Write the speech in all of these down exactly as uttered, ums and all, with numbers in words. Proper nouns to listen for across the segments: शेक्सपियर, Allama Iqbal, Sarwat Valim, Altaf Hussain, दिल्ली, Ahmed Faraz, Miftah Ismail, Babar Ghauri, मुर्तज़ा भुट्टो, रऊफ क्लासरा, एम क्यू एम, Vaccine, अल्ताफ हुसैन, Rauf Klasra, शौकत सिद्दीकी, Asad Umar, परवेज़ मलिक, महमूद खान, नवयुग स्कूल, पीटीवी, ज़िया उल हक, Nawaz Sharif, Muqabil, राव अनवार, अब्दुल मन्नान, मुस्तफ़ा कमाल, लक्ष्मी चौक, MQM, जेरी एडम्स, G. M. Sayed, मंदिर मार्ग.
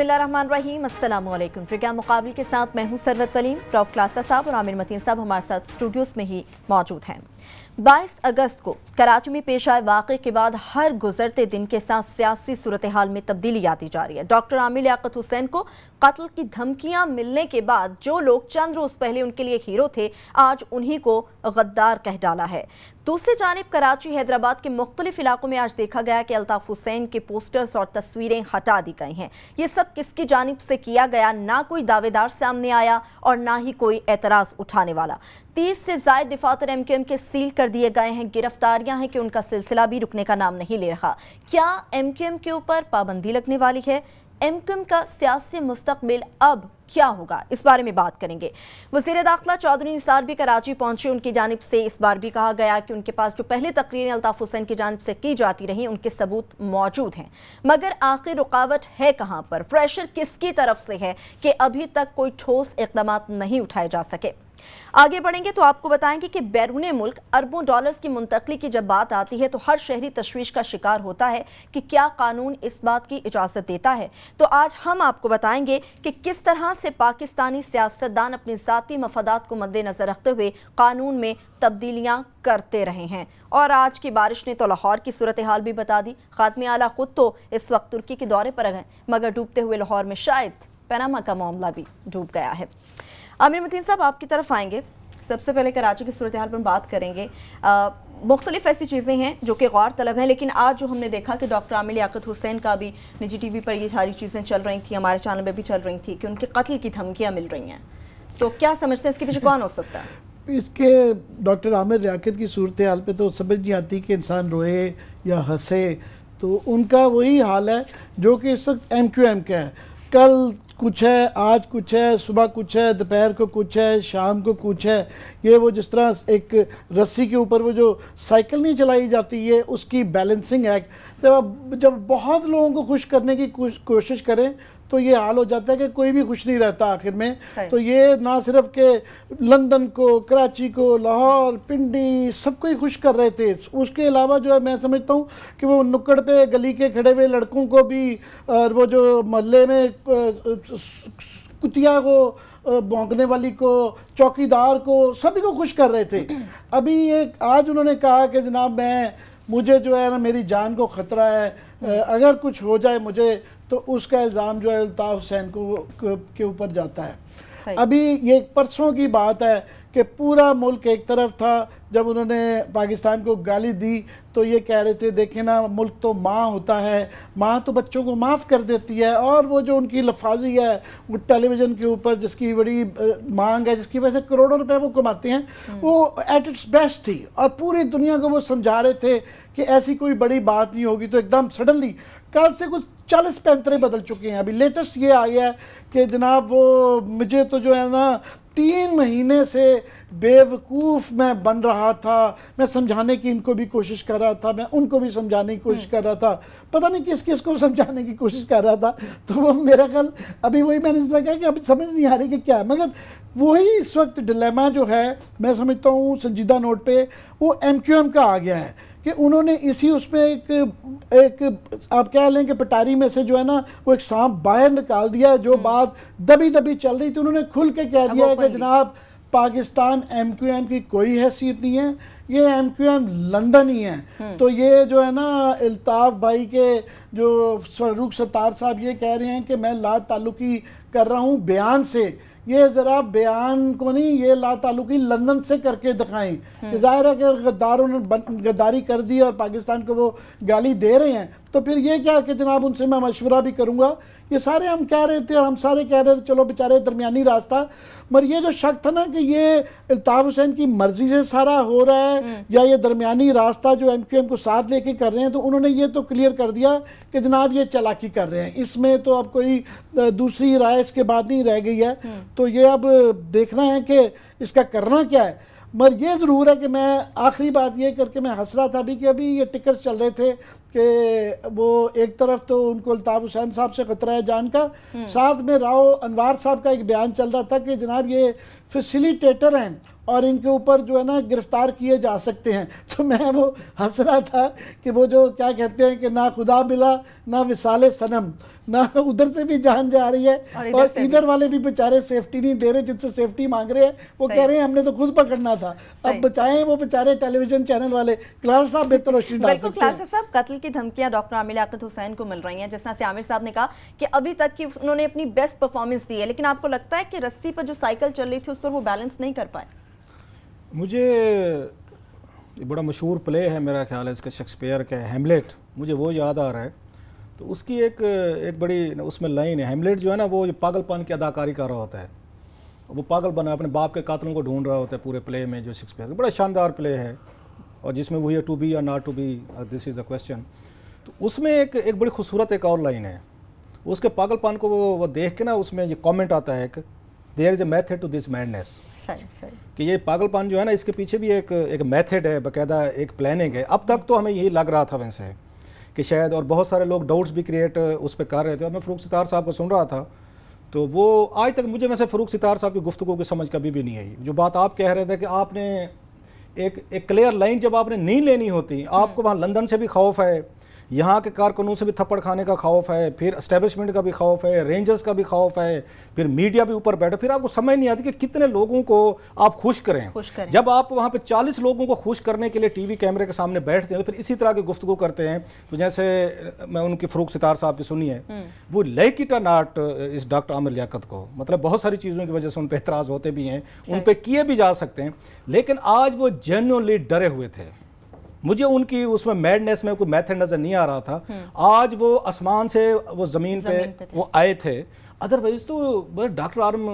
बिस्मिल्लाहिर्रहमानिर्रहीम। अस्सलामुअलैकुम। प्रोग्राम मुकाबिल के साथ मैं हूं सरवत वलीम। रऊफ क्लासरा साहब और आमिर मतीन साहब हमारे साथ स्टूडियोज़ में ही मौजूद हैं। बाईस अगस्त को कराची में पेश आए वाक़े के बाद हर गुजरते दिन के साथ सियासी सूरत हाल में तब्दीली आती जा रही है। डॉक्टर आमिर लियाकत हुसैन को कत्ल की धमकियां मिलने के बाद जो लोग चंद रोज़ पहले उनके लिए हीरो थे, आज उन्हीं को गद्दार कह डाला है। दूसरी जानिब कराची हैदराबाद के मुख्तलिफ इलाकों में आज देखा गया कि अल्ताफ हुसैन के पोस्टर्स और तस्वीरें हटा दी गई हैं। ये सब किसकी जानिब से किया गया, ना कोई दावेदार सामने आया और ना ही कोई एतराज़ उठाने वाला। तीस से ज़ायद दफातर एम क्यू एम के सील कर दिए गए हैं। गिरफ्तारियां हैं कि उनका सिलसिला भी रुकने का नाम नहीं ले रहा। क्या एम क्यू एम के ऊपर पाबंदी लगने वाली है? एम क्यू एम का सियासी मुस्तकबिल अब क्या होगा, इस बारे में बात करेंगे। वज़ीर दाखिला चौधरी निसार भी कराची पहुंचे। उनकी जानिब से इस बार भी कहा गया कि उनके पास जो पहले तकरीरें अल्ताफ हुसैन की जानिब से की जाती रहीं, उनके सबूत मौजूद हैं, मगर आखिर रुकावट है कहाँ पर, प्रेशर किसकी तरफ से है कि अभी तक कोई ठोस इकदाम नहीं उठाए जा सके। आगे बढ़ेंगे तो आपको बताएंगे कि बैरूने मुल्क अरबों डॉलर्स की मुंतकली की जब बात आती है तो हर शहरी तश्वीश का शिकार होता है कि क्या कानून इस बात की इजाज़त देता है। तो आज हम आपको बताएंगे कि किस तरह से पाकिस्तानी सियासतदान अपने ज़ाती मफादात को मद्देनजर रखते हुए कानून में तब्दीलियाँ करते रहे हैं। और आज की बारिश ने तो लाहौर की सूरत हाल भी बता दी। खातमी आला खुद तो इस वक्त तुर्की के दौरे पर हैं, मगर डूबते हुए लाहौर में शायद पनामा का मामला भी डूब गया है। आमिर मतीन साहब आपकी तरफ आएंगे। सबसे पहले कराची की सूरत हाल पर बात करेंगे। मुख्तलिफ ऐसी चीज़ें हैं जो कि गौर तलब हैं, लेकिन आज जो हमने देखा कि डॉक्टर आमिर लियाकत हुसैन का भी निजी टीवी पर ये सारी चीज़ें चल रही थी, हमारे चैनल में भी चल रही थी कि उनके कत्ल की धमकियाँ मिल रही हैं, तो क्या समझते हैं इसके पीछे कौन हो सकता है? इसके डॉक्टर आमिर लियाकत की सूरत हाल पर तो समझ नहीं आती कि इंसान रोए या हंसे। तो उनका वही हाल है जो कि इस वक्त एम क्यू एम का है। कल कुछ है, आज कुछ है, सुबह कुछ है, दोपहर को कुछ है, शाम को कुछ है। ये वो जिस तरह एक रस्सी के ऊपर वो जो साइकिल नहीं चलाई जाती है, उसकी बैलेंसिंग एक्ट। जब जब बहुत लोगों को खुश करने की कोशिश करें तो ये हाल हो जाता है कि कोई भी खुश नहीं रहता आखिर में। तो ये ना सिर्फ के लंदन को, कराची को, लाहौर, पिंडी, सबको ही खुश कर रहे थे। उसके अलावा जो है मैं समझता हूँ कि वो नुक्कड़ पे गली के खड़े हुए लड़कों को भी, और वो जो मोहल्ले में कुतिया को, भौंकने वाली को, चौकीदार को, सभी को खुश कर रहे थे। अभी ये आज उन्होंने कहा कि जनाब मैं मुझे जो है ना मेरी जान को ख़तरा है, अगर कुछ हो जाए मुझे, तो उसका इल्ज़ाम जो है अल्ताफ हुसैन को के ऊपर जाता है। अभी ये परसों की बात है कि पूरा मुल्क एक तरफ था जब उन्होंने पाकिस्तान को गाली दी, तो ये कह रहे थे देखें ना मुल्क तो माँ होता है, माँ तो बच्चों को माफ़ कर देती है। और वो जो उनकी लफाजी है वो टेलीविज़न के ऊपर जिसकी बड़ी मांग है, जिसकी वजह से करोड़ों रुपए वो कमाते हैं, वो एट इट्स बेस्ट थी। और पूरी दुनिया को वो समझा रहे थे कि ऐसी कोई बड़ी बात नहीं होगी। तो एकदम सडनली कल से कुछ चालीस पैंतरे बदल चुके हैं। अभी लेटेस्ट ये आया है कि जनाब वो मुझे तो जो है ना तीन महीने से बेवकूफ़ मैं बन रहा था, मैं समझाने की इनको भी कोशिश कर रहा था, मैं उनको भी समझाने की कोशिश कर रहा था, पता नहीं किस किस को समझाने की कोशिश कर रहा था। तो वो मेरा ख्याल अभी वही मैंने इसलिए कहा कि अभी समझ नहीं आ रही कि क्या है, मगर वही इस वक्त डिलेमा जो है मैं समझता हूँ संजीदा नोट पे वो एम क्यू एम का आ गया है कि उन्होंने इसी उसमें एक एक आप कह लें कि पटारी में से जो है ना वो एक सांप बाहर निकाल दिया। जो बात दबी दबी चल रही थी उन्होंने खुल के कह दिया कि जनाब पाकिस्तान एम क्यू एम की कोई हैसियत नहीं है, ये एम क्यू एम लंदन ही है। तो ये जो है ना अल्ताफ भाई के जो फरूख सत्तार साहब ये कह रहे हैं कि मैं ला ताल्लुकी कर रहा हूँ बयान से, ये ज़रा बयान को नहीं, ये ला ताल्लुकी लंदन से करके दिखाएं। जाहिर है कि गद्दारों ने गद्दारी कर दी और पाकिस्तान को वो गाली दे रहे हैं, तो फिर ये क्या कि जनाब उनसे मैं मशवरा भी करूँगा। ये सारे हम कह रहे थे और हम सारे कह रहे थे चलो बेचारे दरमियानी रास्ता। मगर ये जो शक था ना कि ये अल्ताफ हुसैन की मर्ज़ी से सारा हो रहा है या ये दरमियानी रास्ता जो एम क्यू एम को साथ लेके कर रहे हैं, तो उन्होंने ये तो क्लियर कर दिया कि जनाब ये चालाकी कर रहे हैं, इसमें तो अब कोई दूसरी राय इसके बाद नहीं रह गई है। तो ये अब देखना है कि इसका करना क्या है। मगर ये ज़रूर है कि मैं आखिरी बात ये करके मैं हंस रहा था अभी कि अभी ये टिकर्स चल रहे थे कि वो एक तरफ तो उनको अल्ताफ हुसैन साहब से ख़तरा है जान का, साथ में राव अनवार साहब का एक बयान चल रहा था कि जनाब ये फैसिलिटेटर हैं और इनके ऊपर जो है ना गिरफ्तार किए जा सकते हैं। तो मैं वो हंस रहा था कि वो जो क्या कहते हैं कि ना खुदा मिला ना विसाले सनम, ना उधर से भी जान जा रही है और इधर, और इधर वाले भी बेचारे सेफ्टी नहीं दे रहे, जिनसे सेफ्टी मांग रहे हैं वो कह रहे हैं हमने तो खुद पकड़ना था। अब बचाएं वो बेचारे टेलीविजन चैनल वाले। क्लास साहब बेहतर रोशनी डाल सकते हैं। क्लास साहब, कत्ल की धमकियां डॉक्टर आमिर लियाकत हुसैन को मिल रही हैं, जिस तरह से आमिर साहब ने कहा कि अभी तक की उन्होंने अपनी बेस्ट परफॉर्मेंस दी है, लेकिन आपको लगता है कि रस्सी पर जो साइकिल चल रही थी उस पर वो बैलेंस नहीं कर पाए? मुझे बड़ा मशहूर प्ले है, मेरा ख्याल है इसका शेक्सपियर का हेमलेट, मुझे वो याद आ रहा है। तो उसकी एक एक बड़ी उसमें लाइन है, हेमलेट जो है ना वो पागलपन की अदाकारी कर रहा होता है, वो पागल बना अपने बाप के कातलों को ढूंढ रहा होता है पूरे प्ले में जो शेक्सपियर। बड़ा शानदार प्ले है और जिसमें वो ये टू बी या not to be, this is a question. तो उसमें एक एक बड़ी खूबसूरत एक और लाइन है, उसके पागलपन को वो, वो देख के ना उसमें ये कॉमेंट आता है कि there is a method to this madness, कि ये पागलपन जो है ना इसके पीछे भी एक एक मैथड है, बाकायदा एक प्लानिंग है। अब तक तो हमें यही लग रहा था वैसे कि शायद, और बहुत सारे लोग डाउट्स भी क्रिएट उस पर कर रहे थे। और मैं फ़ारूक सत्तार साहब को सुन रहा था तो वो आज तक मुझे वैसे फ़ारूक सत्तार साहब की गुफ्तगू की समझ कभी भी नहीं आई। जो बात आप कह रहे थे कि आपने एक एक क्लियर लाइन जब आपने नहीं लेनी होती, आपको वहाँ लंदन से भी खौफ है, यहाँ के कारकुनों से भी थप्पड़ खाने का खौफ है, फिर इस्टेब्लिशमेंट का भी खौफ है, रेंजर्स का भी खौफ है, फिर मीडिया भी ऊपर बैठे, फिर आपको समझ नहीं आती कि कितने लोगों को आप खुश करें, खुश करें। जब आप वहाँ पे चालीस लोगों को खुश करने के लिए टीवी कैमरे के सामने बैठते हैं तो फिर इसी तरह की गुफ्तगू करते हैं। तो जैसे मैं उनकी फ़ारूक सत्तार साहब की सुनी है, वो लेकिन नाट इस डॉक्टर आमिर लियाकत को, मतलब बहुत सारी चीज़ों की वजह से उन पर एतराज़ होते भी हैं, उन पर किए भी जा सकते हैं, लेकिन आज वो जेन्युइनली डरे हुए थे। मुझे उनकी उसमें मैडनेस में कोई मैथड नज़र नहीं आ रहा था। आज वो आसमान से वो ज़मीन पे, पे वो आए थे। अदरवाइज़ तो बस डॉक्टर आरम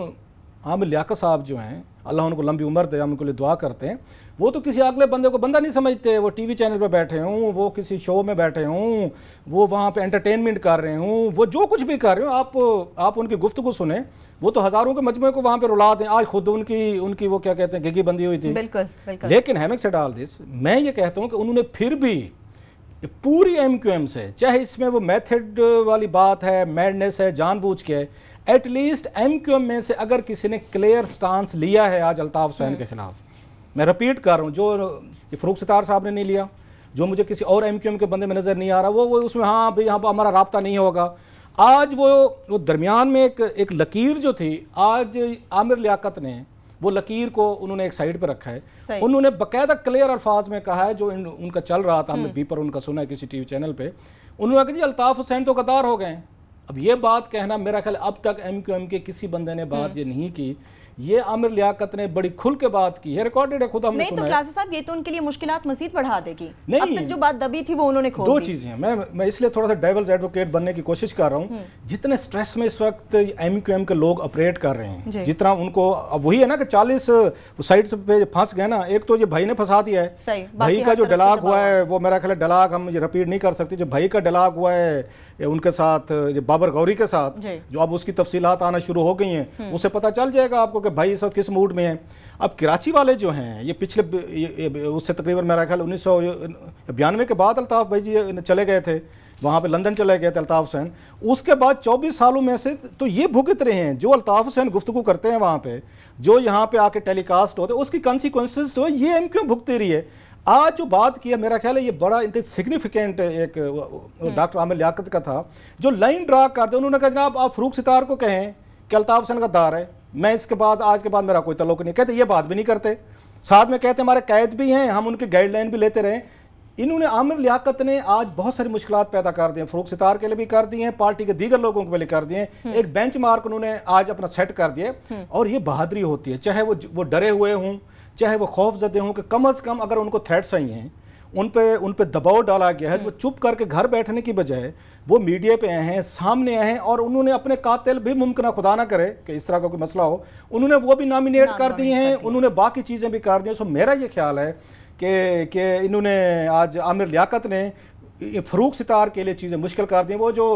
आमिर लियाकत साहब जो हैं, अल्लाह उनको लंबी उम्र दे, हम उनके लिए दुआ करते हैं, वो तो किसी अगले बंदे को बंदा नहीं समझते। वो टीवी चैनल पर बैठे हों, वो किसी शो में बैठे हों, वो वहाँ पे एंटरटेनमेंट कर रहे हों, वो जो कुछ भी कर रहे हों, आप आप उनकी गुफ्तगू सुने। वो तो हज़ारों के मजमे को वहाँ पे रुला दें। आज खुद उनकी उनकी वो क्या कहते हैं घिघी बंदी हुई थी, बिल्कुल, बिल्कुल। लेकिन हैमक से डाल दिस, मैं ये कहता हूँ कि उन्होंने फिर भी पूरी एम क्यू एम से, चाहे इसमें वो मैथड वाली बात है, मैडनेस है, जानबूझ के, एटलीस्ट एम क्यू एम में से अगर किसी ने क्लियर स्टांस लिया है आज अल्ताफ हुसैन के खिलाफ, मैं रिपीट कर रहा हूँ, जो फ़ारूक सत्तार साहब ने नहीं लिया, जो मुझे किसी और एम क्यू एम के बंदे में नज़र नहीं आ रहा, वो वो उसमें हाँ भाई यहाँ पर हमारा रब्ता नहीं होगा। आज वो वो दरमियान में एक एक लकीर जो थी, आज आमिर लियाकत ने वो लकीर को उन्होंने एक साइड पर रखा है। उन्होंने बाकायदा क्लियर अल्फाज में कहा है जो इन, उनका चल रहा था, हमने बी पर उनका सुना है किसी टी वी चैनल पर, उन्होंने कहा जी अल्ताफ हुसैन तो गद्दार हो गए। अब ये बात कहना, मेरा ख्याल अब तक एम क्यू एम के किसी बंदे ने बात ये नहीं की, ये आमिर लियाकत ने बड़ी खुल के बात की है, रिकॉर्डेड है, खुद हमने सुना है। नहीं तो क्लास साहब, ये तो उनके लिए मुश्किलात मजीद बढ़ा देगी। नहीं, अब तक जो बात दबी थी वो उन्होंने खोल दी। दो चीज़ें, मैं मैं इसलिए थोड़ा सा डेविल्स एडवोकेट बनने की कोशिश कर रहा हूँ। जितने स्ट्रेस में इस वक्त एम क्यू एम के लोग ऑपरेट कर रहे हैं, जितना उनको, अब वही है ना कि चालीस साइड्स पे फंस गए ना। एक तो ये भाई ने फंसा दिया है, भाई का जो डलाक हुआ है, वो मेरा ख्याल डलाक हम ये रिपीट नहीं कर सकते, जो भाई का डलाक हुआ है उनके साथ, बाबर गौरी के साथ, जो अब उसकी तफसीलात आना शुरू हो गई हैं, उसे पता चल जाएगा आपको कि भाई इस वक्त किस मूड में है। अब कराची वाले जो हैं, ये पिछले ये, ये, उससे तकरीबन मेरा ख्याल उन्नीस सौ बयानवे के बाद अल्ताफ भाई जी चले गए थे, वहाँ पे लंदन चले गए थे अल्ताफ हुसैन। उसके बाद चौबीस सालों में से तो ये भुगत रहे हैं, जो अल्ताफ हुसैन गुफ्तगू करते हैं वहाँ पे, जो यहाँ पे आके टेलीकास्ट होते हैं, उसकी कॉन्सिक्वेंसेज तो ये एम क्यों भुगती रही है। आज जो बात की है, मेरा ख्याल है ये बड़ा सिग्निफिकेंट एक डॉक्टर आमिर लियाकत का था, जो लाइन ड्रा करते उन्होंने कहा जनाब आप फ़ारूक सत्तार को कहें कि अल्ताफ हुसैन का दार है, मैं इसके बाद आज के बाद मेरा कोई तल्लुक नहीं, कहते ये बात भी नहीं करते, साथ में कहते हमारे कैद भी हैं, हम उनके गाइडलाइन भी लेते रहे। इन्होंने आमिर लियाकत ने आज बहुत सारी मुश्किलात पैदा कर दी हैं, फ़ारूक सत्तार के लिए भी कर दिए हैं, पार्टी के दीगर लोगों के लिए कर दिए हैं। एक बेंचमार्क उन्होंने आज अपना सेट कर दिया और ये बहादुरी होती है, चाहे वो वो डरे हुए हों, चाहे वो खौफजदे हों, कि कम अज़ कम अगर उनको थ्रेट्स आई हैं, उन पे उन पे दबाव डाला गया है, तो वो चुप करके घर बैठने की बजाय वो मीडिया पे आए हैं, सामने आए हैं, और उन्होंने अपने कातिल भी मुमकिन खुदा ना करे कि इस तरह का कोई मसला हो, उन्होंने वो भी नॉमिनेट कर दिए हैं, उन्होंने बाकी चीज़ें भी कर दी हैं। सो मेरा ये ख्याल है कि कि इन्होंने आज आमिर लियाकत ने फ़ारूक सत्तार के लिए चीज़ें मुश्किल कर दी। वो जो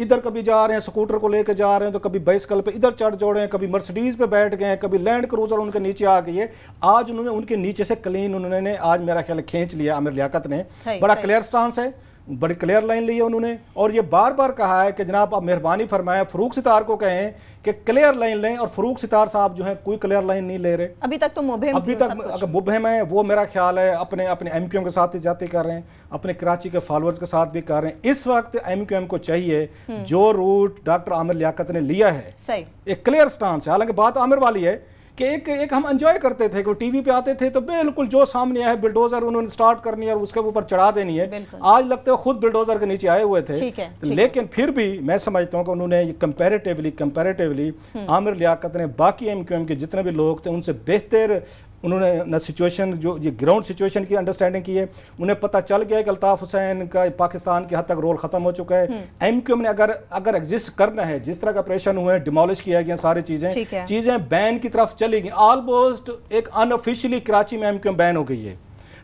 इधर कभी जा रहे हैं स्कूटर को लेकर जा रहे हैं, तो कभी बाइसिकल पे इधर चढ़ जोड़े हैं, कभी मर्सिडीज़ पे बैठ गए हैं, कभी लैंड क्रूजर उनके नीचे आ गई है। आज उन्होंने उनके नीचे से क्लीन उन्होंने आज मेरा ख्याल खींच लिया आमिर लियाकत ने, बड़ा क्लियर स्टांस है। बड़ी क्लियर लाइन ली है उन्होंने, और ये बार बार कहा है कि जनाब आप मेहरबानी फरमाएं, फ़ारूक सितार को कहें कि क्लियर लाइन लें, और फ़ारूक सितार साहब जो हैं कोई क्लियर लाइन नहीं ले रहे अभी तक। तो मुबहम अभी तक अगर मुबहम है वो मेरा ख्याल है अपने अपने एम क्यू एम के साथ ही जाते कर रहे हैं, अपने कराची के फॉलोअर्स के साथ भी कर रहे हैं। इस वक्त एम क्यू एम को चाहिए जो रूट डॉक्टर आमिर लियाकत ने लिया है, एक क्लियर स्टांस है। हालांकि बात आमिर वाली है कि एक एक हम एंजॉय करते थे कि टीवी पे आते थे तो बिल्कुल जो सामने आया है बिल्डोजर उन्होंने स्टार्ट करनी है और उसके ऊपर चढ़ा देनी है। आज लगते हो खुद बिल्डोजर के नीचे आए हुए थे, ठीक है, ठीक लेकिन फिर भी मैं समझता हूँ कि उन्होंने कंपैरेटिवली कंपैरेटिवली आमिर लियाकत ने बाकी एमक्यूएम के जितने भी लोग थे उनसे बेहतर उन्होंने न सिचुएशन जो ये ग्राउंड सिचुएशन की अंडरस्टैंडिंग की है। उन्हें पता चल गया कि अल्ताफ हुसैन का पाकिस्तान के हद तक रोल ख़त्म हो चुका है। एमक्यूएम ने अगर अगर एग्जिस्ट करना है, जिस तरह का ऑपरेशन हुए हैं, डिमोलिश किया गया सारी चीज़ें चीज़ें बैन की तरफ चली गई। ऑलमोस्ट एक अनऑफिशियली कराची में एमक्यूएम बैन हो गई है।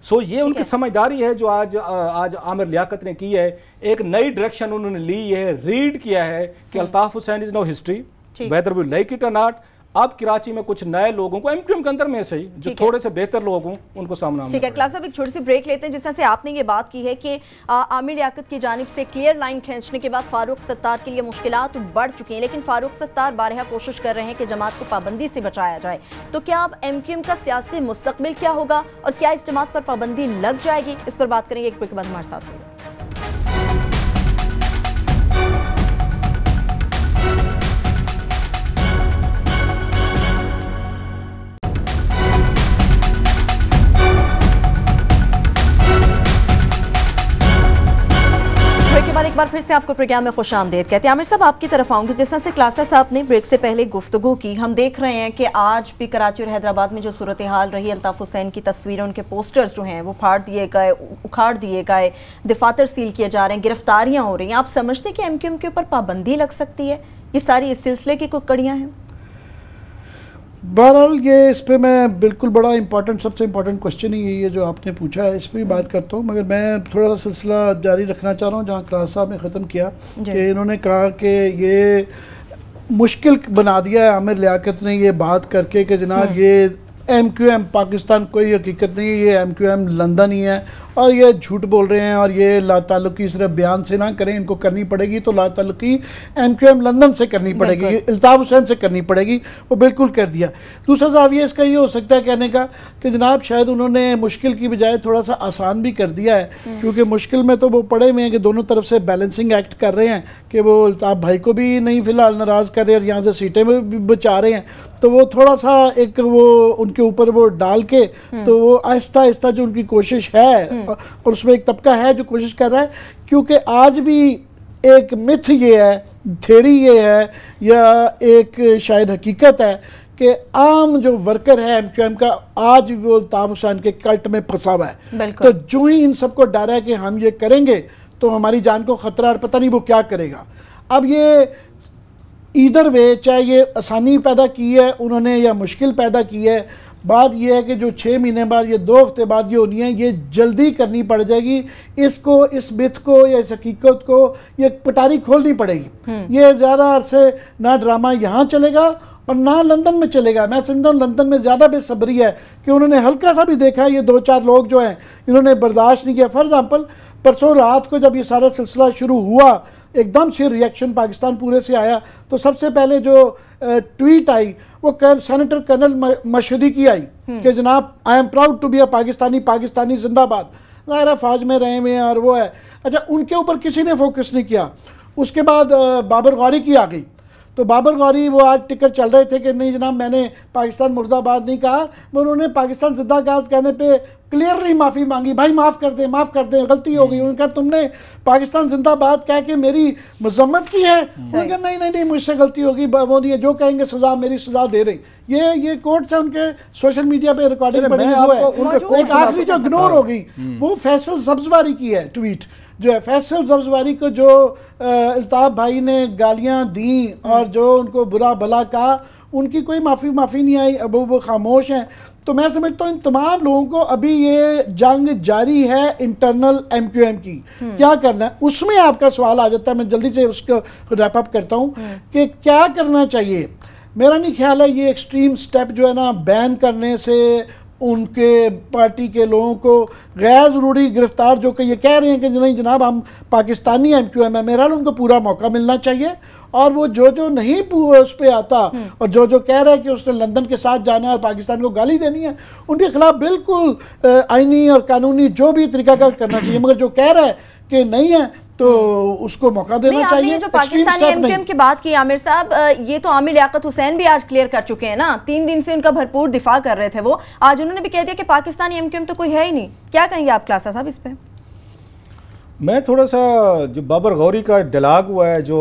सो so, ये उनकी समझदारी है जो आज आज आमिर लियाकत ने की है। एक नई डायरेक्शन उन्होंने ली है, रीड किया है कि अल्ताफ हुसैन is no history whether we like it और नॉट। अब कराची में कुछ नए लोगों को एमक्यूएम के अंदर में सही जो थोड़े से बेहतर लोग हों उनको सामना। ठीक है क्लास, अब एक छोटी सी ब्रेक लेते हैं। जिस तरह से आपने ये बात की है कि आमिर लियाकत की जानिब से क्लियर लाइन खींचने के बाद फारूक सत्तार के लिए मुश्किलात बढ़ चुकी हैं, लेकिन फारूक सत्तार बारहा कोशिश कर रहे हैं कि जमात को पाबंदी से बचाया जाए। तो क्या अब एमक्यूएम का सियासी मुस्तकबिल क्या होगा और क्या इस जमात पर पाबंदी लग जाएगी, इस पर बात करेंगे। एक ब्रेक के बाद हमारे साथ होगा। एक बार फिर से आपको प्रोग्राम में खुश आमदेद कहते हैं। आमिर साहब आपकी तरफ आऊंगी। जिस तरह से क्लासा साहब ने ब्रेक से पहले गुफ्तगू की, हम देख रहे हैं कि आज भी कराची और हैदराबाद में जो सूरत हाल रही, अल्ताफ हुसैन की तस्वीरें, उनके पोस्टर्स जो हैं वो फाड़ दिए गए, उखाड़ दिए गए, दफातर सील किए जा रहे हैं, गिरफ्तारियाँ हो रही हैं। आप समझते हैं कि एम क्यू एम के ऊपर पाबंदी लग सकती है? ये सारी इस सिलसिले की कोई कड़ियाँ हैं? बहरहाल ये इस पर मैं बिल्कुल बड़ा इंपॉर्टेंट सबसे इम्पॉर्टेंट क्वेश्चन ही ये जो आपने पूछा है इस पर भी बात करता हूँ, मगर मैं थोड़ा सा सिलसिला जारी रखना चाह रहा हूँ जहाँ क्लास साहब ने ख़त्म किया कि इन्होंने कहा कि ये मुश्किल बना दिया है आमिर लियाकत ने ये बात करके कि जनाब ये एमक्यूएम पाकिस्तान कोई हकीकत नहीं है, ये एमक्यूएम लंदन ही है और ये झूठ बोल रहे हैं और ये लाताल्लुकी सिर्फ बयान से ना करें, इनको करनी पड़ेगी। तो लाताल्लुकी एमक्यूएम लंदन से करनी पड़ेगी, अल्ताफ हुसैन से करनी पड़ेगी, वो बिल्कुल कर दिया। दूसरा जाविया इसका ये हो सकता है कहने का कि जनाब शायद उन्होंने मुश्किल की बजाय थोड़ा सा आसान भी कर दिया है, क्योंकि मुश्किल में तो वो पड़े हुए हैं कि दोनों तरफ से बैलेंसिंग एक्ट कर रहे हैं कि वो अल्ताफ भाई को भी नहीं फ़िलहाल नाराज़ कर रहे और यहाँ से सीटें भी बचा रहे हैं। तो वो थोड़ा सा एक वो उनके ऊपर वो डाल के तो वो आहिस्ता आहिस्ता जो उनकी कोशिश है, और उसमें एक तबका है जो कोशिश कर रहा है, क्योंकि आज भी एक मिथ ये है, थ्योरी ये है या एक शायद हकीकत है कि आम जो वर्कर है एमक्यूएम का आज भी वो अल्ताफ हुसैन के कल्ट में फंसा हुआ है। तो जो ही इन सबको डर है कि हम ये करेंगे तो हमारी जान को खतरा और पता नहीं वो क्या करेगा। अब ये इधर वे चाहे ये आसानी पैदा की है उन्होंने या मुश्किल पैदा की है, बात यह है कि जो छः महीने बाद ये दो हफ्ते बाद ये होनी है ये जल्दी करनी पड़ जाएगी। इसको इस मिथ को या इस हकीकत को ये पटारी खोलनी पड़ेगी। ये ज़्यादा अरसे ना ड्रामा यहाँ चलेगा और ना लंदन में चलेगा। मैं समझता हूँ लंदन में ज़्यादा बेसब्री है कि उन्होंने हल्का सा भी देखा ये दो चार लोग जो हैं इन्होंने बर्दाश्त नहीं किया। फॉर एग्ज़ाम्पल परसों रात को जब ये सारा सिलसिला शुरू हुआ एकदम से रिएक्शन पाकिस्तान पूरे से आया, तो सबसे पहले जो ट्वीट आई वो सेनेटर कर्नल मशहदी की आई कि जनाब I am proud to be a Pakistani, Pakistani जिंदाबाद। ज़ाहिर फौज में रहे हुए हैं और वो है। अच्छा उनके ऊपर किसी ने फोकस नहीं किया। उसके बाद बाबर गौरी की आ गई, तो बाबर गौरी वो आज टिकट चल रहे थे कि नहीं जनाब मैंने पाकिस्तान मुर्दाबाद नहीं कहा, उन्होंने पाकिस्तान जिंदाबाद कहने पे क्लियरली माफ़ी मांगी, भाई माफ़ कर दें माफ़ कर दें गलती हो गई। उन्होंने कहा तुमने पाकिस्तान जिंदाबाद कह के मेरी मजम्मत की है। उन्होंने कहा नहीं नहीं नहीं मुझसे गलती होगी, वो ये जो कहेंगे सजा मेरी सजा दे दें। ये ये कोर्ट से उनके सोशल मीडिया पे रिकॉर्डिंग पड़ी हुई है। आखिरी जो इग्नोर हो गई वो फैसल सब्जवारी की है ट्वीट, जो है फैसल सब्जवारी को जो अल्ताफ भाई ने गालियाँ दी और जो उनको बुरा भला कहा उनकी कोई माफ़ी माफ़ी नहीं आई, अब वो खामोश हैं। तो मैं समझता हूँ इन तमाम लोगों को अभी ये जंग जारी है इंटरनल एमक्यूएम की, क्या करना है उसमें आपका सवाल आ जाता है। मैं जल्दी से उसको रैप अप करता हूँ कि क्या करना चाहिए। मेरा नहीं ख्याल है ये एक्सट्रीम स्टेप जो है ना बैन करने से उनके पार्टी के लोगों को गैर ज़रूरी गिरफ्तार, जो कि ये कह रहे हैं कि नहीं जनाब हम पाकिस्तानी एम क्यू एम है, मेरा उनको पूरा मौका मिलना चाहिए। और वो जो जो नहीं उस पर आता और जो जो कह रहा है कि उसने लंदन के साथ जाना है और पाकिस्तान को गाली देनी है, उनके खिलाफ बिल्कुल आईनी और कानूनी जो भी तरीक़ाकार करना चाहिए। मगर जो कह रहा है कि नहीं है तो उसको मौका देना चाहिए। जो पाकिस्तानी एमक्यूएम की बात की आमिर साहब, ये तो आमिर लियाकत हुसैन भी आज क्लियर कर चुके हैं ना, तीन दिन से उनका भरपूर दिफा कर रहे थे वो, आज उन्होंने भी कह दिया कि पाकिस्तानी एमक्यूएम तो कोई है ही नहीं। क्या कहेंगे आप क्लासा साहब इस पे? मैं थोड़ा सा जो बाबर गौरी का डायलॉग हुआ है जो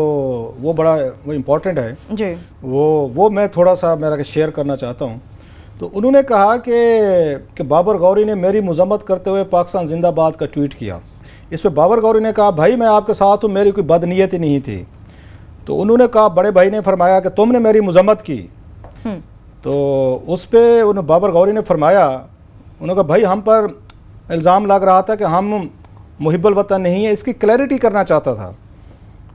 वो बड़ा वो इम्पोर्टेंट है जी, वो वो मैं थोड़ा सा मेरा शेयर करना चाहता हूँ। तो उन्होंने कहा कि बाबर गौरी ने मेरी मजम्मत करते हुए पाकिस्तान जिंदाबाद का ट्वीट किया। इस पर बाबर गौरी ने कहा भाई मैं आपके साथ हूँ, मेरी कोई बदनीयत ही नहीं थी। तो उन्होंने कहा बड़े भाई ने फरमाया कि तुमने मेरी मजम्मत की, तो उस पर उन्होंने बाबर गौरी ने फरमाया, उन्होंने कहा भाई हम पर इल्ज़ाम लग रहा था कि हम मुहिब्बुल वतन नहीं है, इसकी क्लैरिटी करना चाहता था।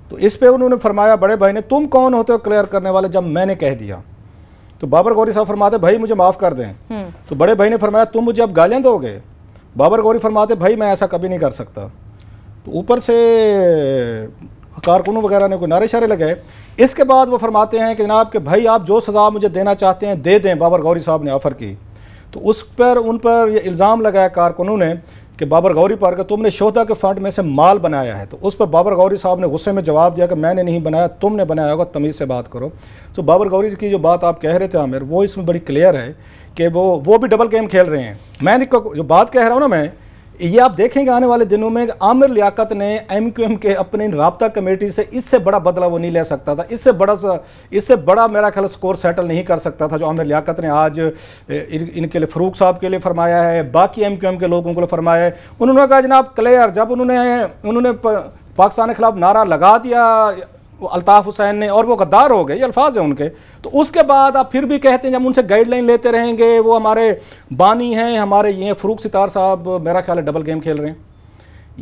तो इस पर उन्होंने फरमाया बड़े भाई ने तुम कौन होते हो क्लियर करने वाले जब मैंने कह दिया। तो बाबर गौरी साहब फरमाते भाई मुझे माफ़ कर दें। तो बड़े भाई ने फरमाया तुम मुझे अब गालियाँ दोगे? बाबर गौरी फरमाते भाई मैं ऐसा कभी नहीं कर सकता। तो ऊपर से कारकुनों वगैरह ने कोई नारे शारे लगाए। इसके बाद वो फरमाते हैं कि जनाब के भाई आप जो सज़ा मुझे देना चाहते हैं दे दें, बाबर गौरी साहब ने ऑफ़र की। तो उस पर उन पर ये इल्ज़ाम लगाया कारकुनों ने कि बाबर गौरी पर कि तुमने शोहदा के फंड में से माल बनाया है। तो उस पर बाबर गौरी साहब ने गुस्से में जवाब दिया कि मैंने नहीं बनाया, तुमने बनाया होगा, तमीज़ से बात करो। तो बाबर गौरी की जो बात आप कह रहे थे आमिर, वो इसमें बड़ी क्लियर है कि वो वो भी डबल गेम खेल रहे हैं। मैं जो बात कह रहा हूँ ना मैं, ये आप देखेंगे आने वाले दिनों में आमिर लियाकत ने एमक्यूएम के अपने राब्ता कमेटी से इससे बड़ा बदला वो नहीं ले सकता था, इससे बड़ा इससे बड़ा मेरा ख्याल स्कोर सेटल नहीं कर सकता था जो आमिर लियाकत ने आज इनके लिए फरूक साहब के लिए फरमाया है, बाकी एमक्यूएम के लोगों के लिए फरमाया है। उन्होंने कहा जनाब क्लियर, जब उन्होंने उन्होंने पाकिस्तान के खिलाफ नारा लगा दिया अल्ताफ़ हुसैन ने और वो गद्दार हो गए, ये अल्फाज हैं उनके। तो उसके बाद आप फिर भी कहते हैं जब उनसे गाइडलाइन लेते रहेंगे वो हमारे बानी हैं, हमारे ये फ़ारूक सत्तार साहब, मेरा ख्याल है डबल गेम खेल रहे हैं।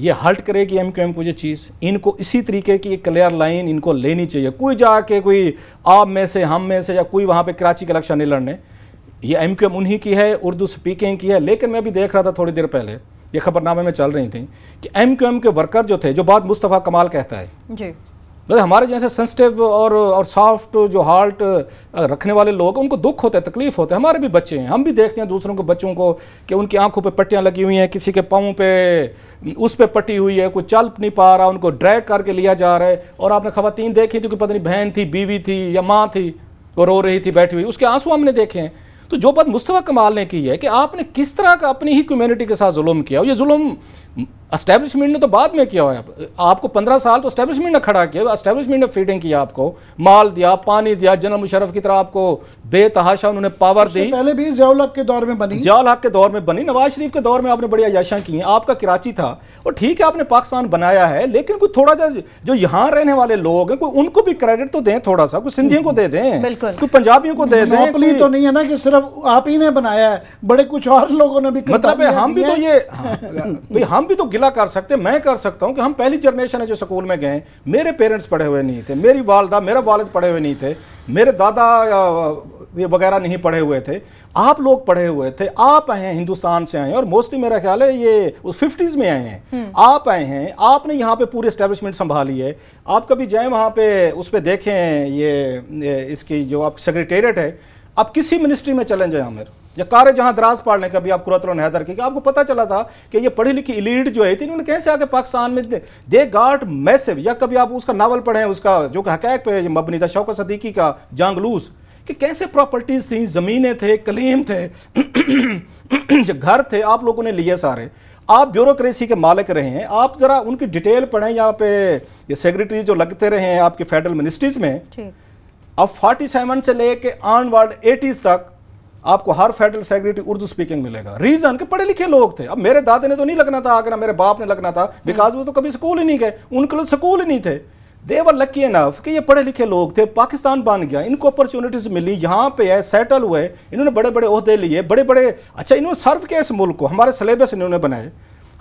ये हर्ट करेगी एम क्यू एम को ये चीज़। इनको इसी तरीके की एक क्लियर लाइन इनको लेनी चाहिए। कोई जाके कोई आप में से हम में से या कोई वहाँ पर कराची का इलेक्शन नहीं लड़ने, ये एम क्यू एम उन्हीं की है, उर्दू स्पीकिंग की है। लेकिन मैं भी देख रहा था थोड़ी देर पहले ये खबरनामे में चल रही थी कि एम क्यू एम के वर्कर जो थे, जो बात मुस्तफ़ा कमाल कहता है जी, मतलब हमारे जैसे सेंसिटिव और और सॉफ्ट जो हार्ट रखने वाले लोग, उनको दुख होता है, तकलीफ होता है। हमारे भी बच्चे हैं, हम भी देखते हैं दूसरों के बच्चों को कि उनकी आंखों पे पट्टियां लगी हुई हैं, किसी के पाँव पे उस पे पट्टी हुई है, कोई चल नहीं पा रहा, उनको ड्रैग करके लिया जा रहा है। और आपने खवातीन देखी थी कि पता नहीं बहन थी, बीवी थी या माँ थी, वो रो रही थी बैठी हुई, उसके आंसू हमने देखे हैं। तो जो बात मुस्तफ़ा कमाल ने की है कि आपने किस तरह का अपनी ही कम्युनिटी के साथ जुल्म किया, और ये जुल्म एस्टेब्लिशमेंट ने तो बाद में किया है। आपको पंद्रह साल तो एस्टेब्लिशमेंट ने खड़ा किया, एस्टेब्लिशमेंट ने फीडिंग किया, आपको माल दिया, पानी दिया, जनरल मुशर्रफ की तरह आपको बेतहाशा उन्होंने पावर दी। पहले भी ज़िया उल हक के दौर में बनी, ज़िया उल हक के दौर में बनी, नवाज शरीफ के दौर में आपने बड़ी अयाशां की हैं। आपका कराची था और ठीक है आपने पाकिस्तान बनाया है, लेकिन कोई थोड़ा सा जो यहाँ रहने वाले लोग हैं, कोई उनको भी क्रेडिट तो दें, थोड़ा सा कोई सिंधियों को दे दें, कोई पंजाबियों को दे दें। तो नहीं है ना कि सिर्फ आप ही ने बनाया है, बड़े कुछ और लोगों ने भी, मतलब हम भी तो ये हम भी तो गिला कर सकते, मैं कर सकता हूँ कि हम पहली जनरेशन है जो स्कूल में गए, मेरे पेरेंट्स पढ़े हुए नहीं थे, मेरी वालदा मेरा वालिद पढ़े हुए नहीं थे, मेरे दादा वगैरह नहीं पढ़े हुए थे, आप लोग पढ़े हुए थे, आप आए हैं हिंदुस्तान से आए हैं और मोस्टली मेरा ख्याल है ये उस फिफ्टीज़ में आए हैं। आप आए हैं, आपने यहाँ पे पूरी एस्टेब्लिशमेंट संभाली है। आप कभी जाएँ वहाँ पे उस पर देखें ये, ये इसकी जो आप सेक्रेटेरिएट है, आप किसी मिनिस्ट्री में चले जाएं आमिर, या कारे जहाँ दराज पाड़ लें कभी आप कुरतुल हैदर की, आपको पता चला था कि ये पढ़ी लिखी इलीट जो है थी उन्होंने कैसे आके पाकिस्तान में दे गाट मैसिव। या कभी आप उसका नावल पढ़ें, उसका जो हक़ायक़ पे मबनी था, शौकत सिद्दीकी का जांगलूस, कि कैसे प्रॉपर्टीज़ थी, ज़मीनें थे, कलीम थे, घर थे, आप लोगों ने लिए सारे, आप ब्यूरोक्रेसी के मालिक रहे हैं। आप ज़रा उनकी डिटेल पढ़ें, यहाँ पे ये सेक्रेटरी जो लगते रहे हैं आपके फेडरल मिनिस्ट्रीज़ में, अब सैंतालीस से लेके ऑनवर्ड एटीज़ तक आपको हर फेडरल सेक्रेटरी उर्दू स्पीकिंग मिलेगा। रीज़न के पढ़े लिखे लोग थे। अब मेरे दादे ने तो नहीं लगना था आगे, ना मेरे बाप ने लगना था, बिकॉज वो तो कभी स्कूल ही नहीं गए, उनके लिए स्कूल ही नहीं थे। दे वर लकी इनफ कि ये पढ़े लिखे लोग थे, पाकिस्तान बन गया, इनको अपॉर्चुनिटीज़ मिली, यहाँ पे है, सेटल हुए, इन्होंने बड़े बड़े ओहदे लिए, बड़े बड़े, अच्छा इन्होंने सर्व किया इस मुल्क को, हमारे सिलेबस इन्होंने बनाए,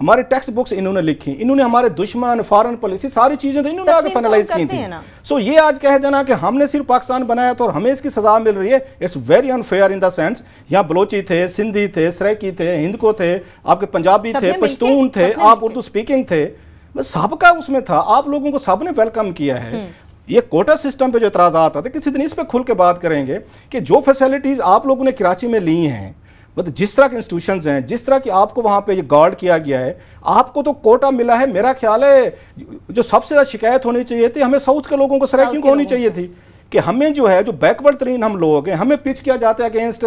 हमारे टेक्स्ट बुक्स इन्होंने लिखी, इन्होंने हमारे दुश्मन फॉरेन पॉलिसी सारी चीजें तो इन्होंने आगे फाइनलाइज की थी। सो ये आज कह देना कि हमने सिर्फ पाकिस्तान बनाया तो और हमें इसकी सजा मिल रही है, it's very unfair in the sense. यहाँ बलोची थे, सिंधी थे, सराइकी थे, हिंदको थे, आपके पंजाबी थे, पश्तून थे, आप उर्दू स्पीकिंग थे, सबका उसमें था। आप लोगों को सबने वेलकम किया है। ये कोटा सिस्टम पे जो इतराज आता था, किसी दिन इस पे खुल के बात करेंगे कि जो फैसिलिटीज़ आप लोगों ने कराची में ली हैं, मतलब जिस तरह के इंस्टीट्यूशंस हैं, जिस तरह की आपको वहाँ पे गार्ड किया गया है, आपको तो कोटा मिला है। मेरा ख्याल है जो सबसे ज़्यादा शिकायत होनी चाहिए थी हमें साउथ के लोगों को, सराइकिंग होनी चाहिए थी कि हमें जो है जो बैकवर्ड तरीन हम लोग हैं, हमें पिच किया जाता है अगेंस्ट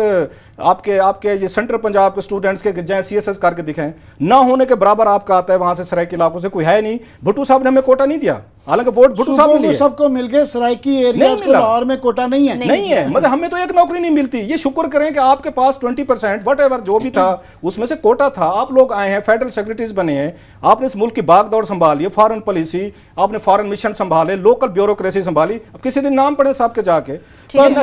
आपके आपके ये सेंट्रल पंजाब के स्टूडेंट्स के जहाँ सी एस एस करके दिखाएं ना होने के बराबर आपका आता है वहाँ से सराइकी इलाकों से। कोई है नहीं, भुट्टो साहब ने हमें कोटा नहीं दिया, हालांकि वोट भुट्टो साहब ने सबको मिल गए, सराइकी एरिया को लाहौर में कोटा नहीं है, नहीं है, मतलब हमें तो एक नौकरी नहीं मिलती। ये शुक्र करें कि आपके पास ट्वेंटी परसेंट वट एवर जो भी था उसमें से कोटा था। आप लोग आए हैं, फेडरल सेक्रेटरीज बने हैं, आपने इस मुल्क की बागदौड़ संभाली है, फॉरेन पॉलिसी, आपने फॉरेन मिशन संभाले, लोकल ब्यूरोक्रेसी संभाली। अब किसी दिन नाम पड़े साहब के जाके,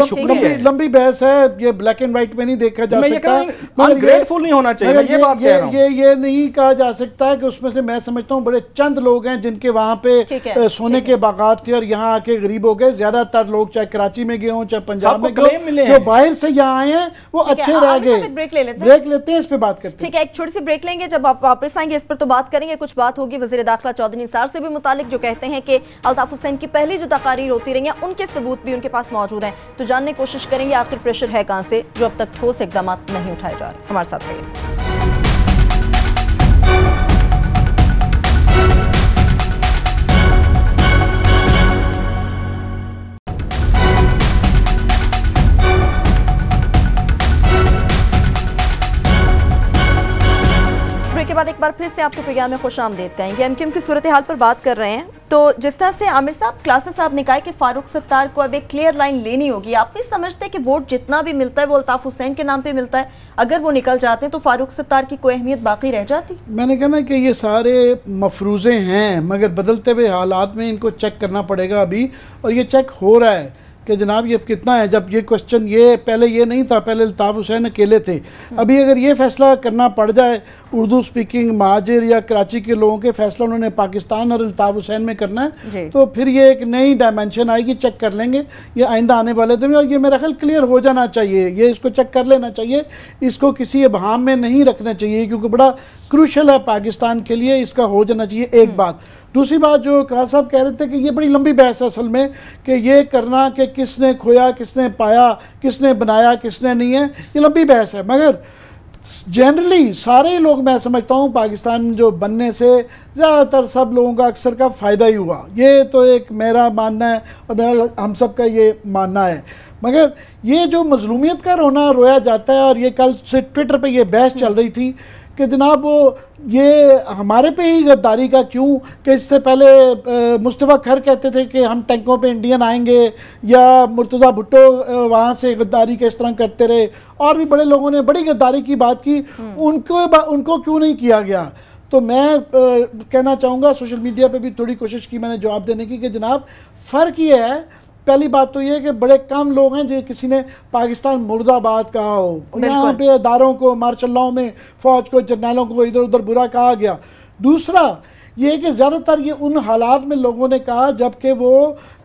शुक्रिया। लंबी बहस है, ये ब्लैक एंड व्हाइट में नहीं देखा जा सकता, अनग्रेटफुल नहीं होना चाहिए। ये बात कह रहा हूं, ये ये नहीं कहा जा सकता है कि उसमें से मैं समझता हूँ बड़े चंद लोग हैं जिनके वहाँ पे सोने के बागात थे और यहाँ आके गरीब हो गए। ज्यादातर लोग चाहे कराची में गए हों, चाहे पंजाब में गए, जो बाहर से यहाँ आए हैं वो अच्छे रह गए। ब्रेक लेते हैं, इस पर बात करते हैं, एक छोटी सी ब्रेक लेंगे। जब आप वापस आएंगे इस पर तो बात करेंगे, कुछ बात होगी वज़ीर दाखिला चौधरी निसार से भी मुतालिक, जो कहते हैं कि अल्ताफ हुसैन की पहली जो तकारीर होती रही है उनके सबूत भी उनके पास मौजूद हैं। तो जानने की कोशिश करेंगे आखिर प्रेशर है कहां से जो अब तक ठोस इकदाम नहीं उठाए जा रहे। हमारे साथ रहिए। के बाद एक बार फिर से आपको प्रोग्राम में खुश आमदेद कहेंगे। एमक्यूएम की सूरत हाल पर बात कर रहे हैं, तो जिस तरह से आमिर साहब क्लासा साहब ने कहा कि फारूक सत्तार को अब एक क्लियर लाइन लेनी होगी। आप नहीं समझते कि वोट जितना भी मिलता है वो अल्ताफ हुसैन के नाम पे मिलता है, अगर वो निकल जाते हैं तो फारूक सत्तार की कोई अहमियत बाकी रह जाती? मैंने कहा ना कि ये सारे मफरूजे हैं, मगर बदलते हुए हालात में इनको चेक करना पड़ेगा अभी, और ये चेक हो रहा है कि जनाब ये कितना है। जब ये क्वेश्चन ये पहले ये नहीं था, पहले अल्ताफ हुसैन अकेले थे। अभी अगर ये फैसला करना पड़ जाए, उर्दू स्पीकिंग महाजिर या कराची के लोगों के फैसला उन्होंने पाकिस्तान और अल्ताफ हुसैन में करना है, तो फिर ये एक नई डायमेंशन आएगी। चेक कर लेंगे ये आइंदा आने वाले दिन में, और ये मेरा ख्याल क्लियर हो जाना चाहिए, ये इसको चेक कर लेना चाहिए, इसको किसी इबहाम में नहीं रखना चाहिए क्योंकि बड़ा क्रूशल है पाकिस्तान के लिए, इसका हो जाना चाहिए। एक बात। दूसरी बात जो करार साहब कह रहे थे कि ये बड़ी लंबी बहस है असल में, कि ये करना कि किसने खोया, किसने पाया, किसने बनाया, किसने नहीं है, ये लंबी बहस है। मगर जनरली सारे लोग, मैं समझता हूँ पाकिस्तान जो बनने से ज़्यादातर सब लोगों का अक्सर का फ़ायदा ही हुआ, ये तो एक मेरा मानना है और मेरा हम सब का ये मानना है। मगर ये जो मजलूमियत का रोना रोया जाता है, और ये कल से ट्विटर पर यह बहस चल रही थी कि जनाब वो ये हमारे पे ही गद्दारी का क्यों, कि इससे पहले मुस्तफ़ा खर कहते थे कि हम टैंकों पे इंडियन आएंगे, या मुर्तज़ा भुट्टो वहाँ से गद्दारी के इस तरह करते रहे, और भी बड़े लोगों ने बड़ी गद्दारी की बात की, उनको उनको क्यों नहीं किया गया। तो मैं आ, कहना चाहूँगा, सोशल मीडिया पे भी थोड़ी कोशिश की मैंने जवाब देने की कि जनाब फ़र्क ये है, पहली बात तो ये है कि बड़े कम लोग हैं जो किसी ने पाकिस्तान मुर्दाबाद कहा हो, यहाँ पे अदारों को, मार्शलों में, फौज को, जर्नलों को इधर उधर बुरा कहा गया। दूसरा ये कि ज़्यादातर ये उन हालात में लोगों ने कहा जबकि वो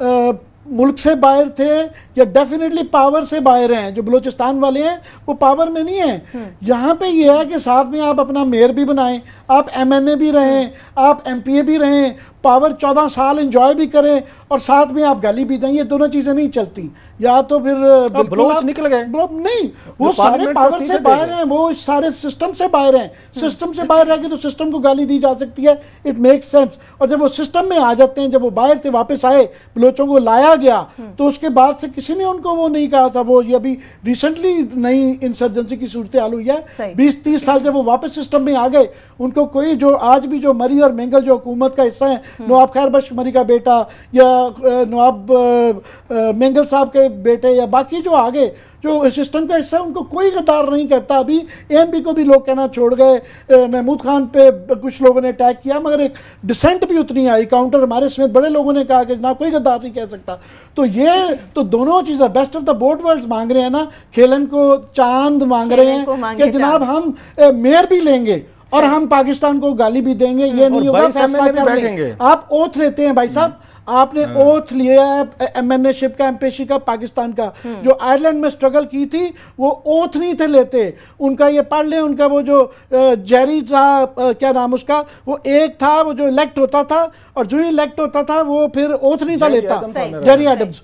आ, मुल्क से बाहर थे या डेफिनेटली पावर से बाहर हैं। जो बलूचिस्तान वाले हैं वो पावर में नहीं हैं। यहाँ पे ये है कि साथ में आप अपना मेयर भी बनाएं, आप एमएनए भी रहें, आप एमपीए भी रहें, पावर चौदह साल एंजॉय भी करें और साथ में आप गाली भी दें। ये दोनों चीज़ें नहीं चलती। या तो फिर बलोच निकल गए, नहीं, वो सारे पावर से बाहर हैं, वो सारे सिस्टम से बाहर हैं। सिस्टम से बाहर रह के तो सिस्टम को गाली दी जा सकती है, इट मेक्स सेंस। और जब वो सिस्टम में आ जाते हैं, जब वो बाहर थे वापस आए, बलोचों को लाया गया, तो उसके बाद से किसी ने उनको वो नहीं कहा था। वो ये अभी रिसेंटली नई इंसर्जेंसी की सूरत हाल हुई है, बीस तीस साल जब वो वापस सिस्टम में आ गए, उनको कोई जो आज भी जो मरी और मेंगल जो हुकूमत का हिस्सा है, नवाब खैर बख्श मरी का बेटा या नवाब मेंगल साहब के बेटे या बाकी जो आगे जो सिस्टम का हिस्सा है, उनको कोई गद्दार नहीं कहता। अभी एएनपी को भी लोग कहना छोड़ गए, महमूद खान पे कुछ लोगों ने अटैक किया, मगर एक डिसेंट भी उतनी आई, काउंटर हमारे समेत बड़े लोगों ने कहा कि जनाब कोई गद्दार नहीं कह सकता। तो ये तो दोनों चीज़ें best of the both worlds मांग रहे हैं ना, खेलन को चांद मांग रहे हैं कि जनाब हम मेयर भी लेंगे और हम पाकिस्तान को गाली भी देंगे, ये नहीं होगा, फैसला कर लेंगे। आप ओथ लेते हैं भाई साहब, आपने ओथ लिया है एमएनएशिप का, एमपेशी का, पाकिस्तान का। जो आयरलैंड में स्ट्रगल की थी वो ओथ नहीं थे लेते, उनका ये पढ़ लें, उनका वो जो जेरी था, क्या नाम उसका, वो एक था वो जो इलेक्ट होता था और जो ही इलेक्ट होता था वो फिर ओथ नहीं था लेता, जेरी एडम्स,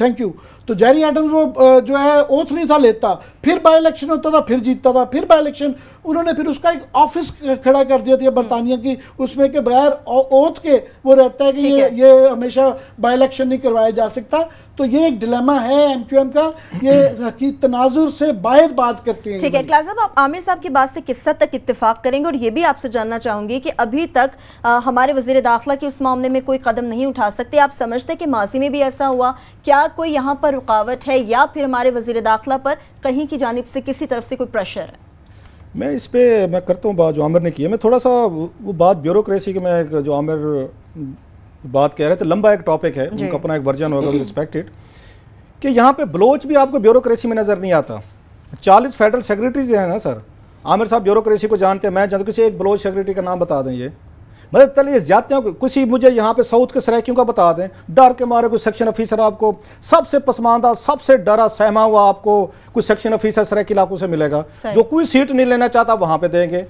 थैंक यू। तो जेरी एडम्स वो जो है ओथ नहीं था लेता, फिर बाई इलेक्शन होता था, फिर जीतता था, फिर बाई इलेक्शन, उन्होंने फिर उसका एक ऑफिस खड़ा कर दिया था बरतानिया की, उसमें के बगैर ओथ के वो रहता है कि ये ये हमेशा बाई इलेक्शन नहीं करवाया जा सकता। तो ये एक डिलेमा है एमक्यूएम का, ये हकीकत तनाजुर से बाहर बात करती है। ठीक है क्लास साहब, आप आमिर साहब की बात से किस हद तक इत्तेफाक करेंगे? और ये भी आपसे जानना चाहूँगी कि अभी तक आ, हमारे वजीर दाखिला के उस मामले में कोई कदम नहीं उठा सकते, आप समझते कि माजी में भी ऐसा हुआ, क्या कोई यहाँ पर रुकावट है या फिर हमारे वजीर दाखिला पर कहीं की जानिब से किसी तरफ से कोई प्रेशर है? मैं इस पर मैं करता हूँ बात जो आमिर ने की है, मैं थोड़ा सा वो बात ब्यूरोक्रेसी की, मैं जो आमिर बात कह रहे थे, लंबा एक टॉपिक है, उनका अपना एक वर्जन होगा, रिस्पेक्टेड, कि यहाँ पे ब्लोच भी आपको ब्यूरोक्रेसी में नज़र नहीं आता। चालीस फेडरल सेक्रेटरीज हैं ना सर, आमिर साहब ब्यूरोक्रेसी को जानते हैं, मैं जानता हूँ, किसी एक ब्लोच सेक्रेटरी का नाम बता दें, ये मतलब चलिए जाते हैं, किसी मुझे यहाँ पे साउथ के सरायकियों का बता दें, डर के मारे कोई सेक्शन ऑफिसर आपको सबसे पसमानदा, सबसे डरा सहमा हुआ आपको कोई सेक्शन ऑफिसर सरायकी इलाकों से मिलेगा, जो कोई सीट नहीं लेना चाहता वहाँ पर देंगे।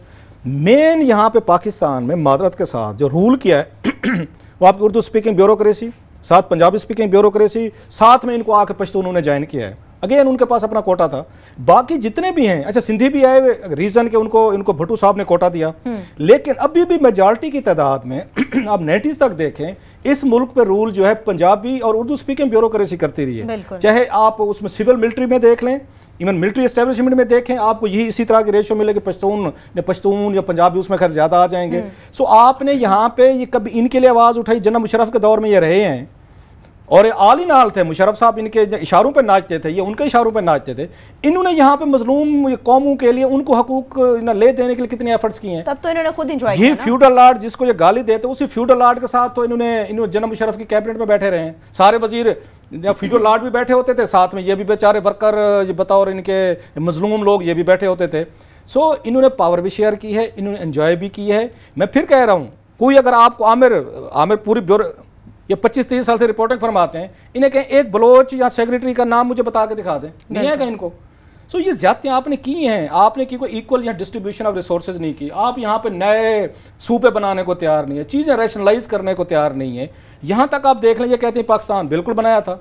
मेन यहाँ पे पाकिस्तान में मादरत के साथ जो रूल किया है वो आपकी उर्दू स्पीकिंग ब्यूरोक्रेसी, साथ पंजाबी स्पीकिंग ब्यूरोक्रेसी, साथ में इनको आके पश्तो उन्होंने ज्वाइन किया है। अगेन उनके पास अपना कोटा था, बाकी जितने भी हैं, अच्छा सिंधी भी आए हुए, रीज़न के उनको इनको भुट्टो साहब ने कोटा दिया, लेकिन अभी भी मेजॉरिटी की तादाद में आप नाइन्टीज़ तक देखें, इस मुल्क पर रूल जो है पंजाबी और उर्दू स्पीकिंग ब्यूरोक्रेसी करती रही है। चाहे आप उसमें सिविल मिलिट्री में देख लें, इवन मिलिट्री एस्टेब्लिशमेंट में देखें, आपको यही इसी तरह के रेशो मिलेगा, पश्तून या पश्तून या पंजाबी उसमें खैर ज़्यादा आ जाएंगे। सो आपने यहाँ पे ये कभी इनके लिए आवाज़ उठाई, जना मुशर्रफ के दौर में ये रहे हैं और ये आली नाल थे, मुशर्रफ साहब इनके इशारों पे नाचते थे, ये उनके इशारों पे नाचते थे, इन्होंने यहाँ पे मजलूम कौमों के लिए उनको हकूक ना ले देने के लिए कितने एफर्ट्स किए हैं, तब तो इन्होंने खुद एंजॉय किया। ये फ्यूडल आर्ट जिसको ये गाली देते उसी फ्यूडल आर्ट के साथ तो इन्होंने इन्होंने जना मुशर्रफ की कैबिनेट में बैठे रहे हैं, सारे वजीर फ्यूडल आर्ट भी बैठे होते थे, साथ में ये भी बेचारे वर्कर ये बताओ और इनके मजलूम लोग ये भी बैठे होते थे। सो इन्होंने पावर भी शेयर की है, इन्होंने एंजॉय भी की है। मैं फिर कह रहा हूँ, कोई अगर आपको आमिर आमिर पूरी ये पच्चीस तीस साल से रिपोर्टिंग फरमाते हैं, इन्हें कहें एक बलोच या सेक्रेटरी का नाम मुझे बता के दिखा दें, नहीं आएगा इनको। सो ये ज्यादतियाँ आपने की हैं, आपने की कोई इक्वल यहाँ डिस्ट्रीब्यूशन ऑफ रिसोर्सेज नहीं की, आप यहाँ पे नए सूबे बनाने को तैयार नहीं है, चीज़ें रैशनलाइज करने को तैयार नहीं है। यहाँ तक आप देख लें, ये कहते हैं पाकिस्तान बिल्कुल बनाया था,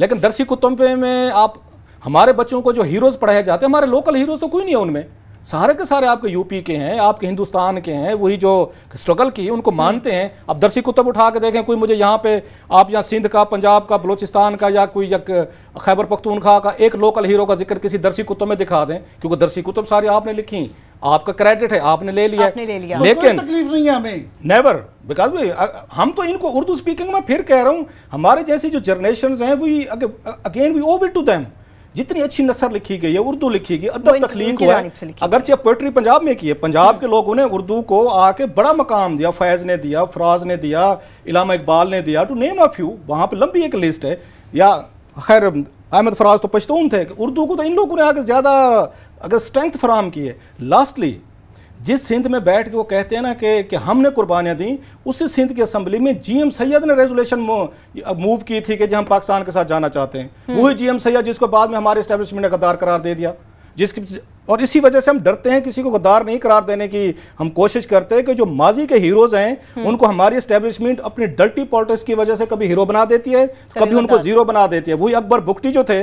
लेकिन दरसी कुतुम्बे में आप हमारे बच्चों को जो हीरोज़ पढ़ाए जाते हैं, हमारे लोकल हीरोज़ तो कोई नहीं है उनमें, सारे के सारे आपके यूपी के हैं, आपके हिंदुस्तान के हैं, वही जो स्ट्रगल की उनको मानते हैं। अब दरसी कुतुब उठा के देखें, कोई मुझे यहाँ पे आप यहाँ सिंध का, पंजाब का, बलूचिस्तान का या कोई खैबर पख्तूनख्वा का एक लोकल हीरो का जिक्र किसी दरसी कुतुब में दिखा दें, क्योंकि दरसी कुतुब सारी आपने लिखी, आपका क्रेडिट है, आपने ले लिया, आपने ले लिया। लेकिन तकलीफ नहीं है हमें, नेवर, बिकॉज हम तो इनको उर्दू स्पीकिंग में फिर कह रहा हूँ, हमारे जैसी जो जनरेशन हैं we again we owe it to them. जितनी अच्छी नसर लिखी गई है, उर्दू लिखी गई, अदब तख्लीक हुआ है, अगरचे पोइट्री पंजाब में की है, पंजाब के लोगों ने उर्दू को आके बड़ा मकाम दिया, फैज़ ने दिया, फराज ने दिया, इलामा इकबाल ने दिया, टू नेम अ फ्यू, वहाँ पे लंबी एक लिस्ट है। या खैर अहमद फराज तो पश्तून थे, उर्दू को तो इन लोगों ने आगे ज़्यादा अगर स्ट्रेंथ फराम की है। लास्टली जिस सिंध में बैठ के वो कहते हैं ना कि कि हमने कुर्बानियाँ दी, उसी सिंध की असम्बली में जी एम सैयद ने रेजोल्यूशन मूव की थी कि जी हम पाकिस्तान के साथ जाना चाहते हैं। वही जी एम सैयद जिसको बाद में हमारे इस्टेब्लिशमेंट ने गद्दार करार दे दिया, जिसकी और इसी वजह से हम डरते हैं, किसी को गद्दार नहीं करार देने की हम कोशिश करते हैं कि जो माजी के हीरोज़ हैं उनको हमारी इस्टेब्लिशमेंट अपनी डर्टी पॉलिटिक्स की वजह से कभी हीरो बना देती है, कभी उनको जीरो बना देती है। वही अकबर बुगटी जो थे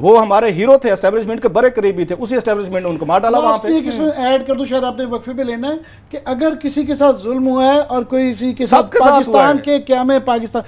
वो हमारे हीरो थे, एस्टेब्लिशमेंट के बड़े करीबी थे, उसी एस्टेब्लिशमेंट ने उनको मार डाला। वहाँ पे इसमें ऐड कर दूं, शायद आपने वक्फे पे लेना है कि अगर किसी के साथ जुल्म हुआ है और कोई इसी के साथ पाकिस्तान के क्या में पाकिस्तान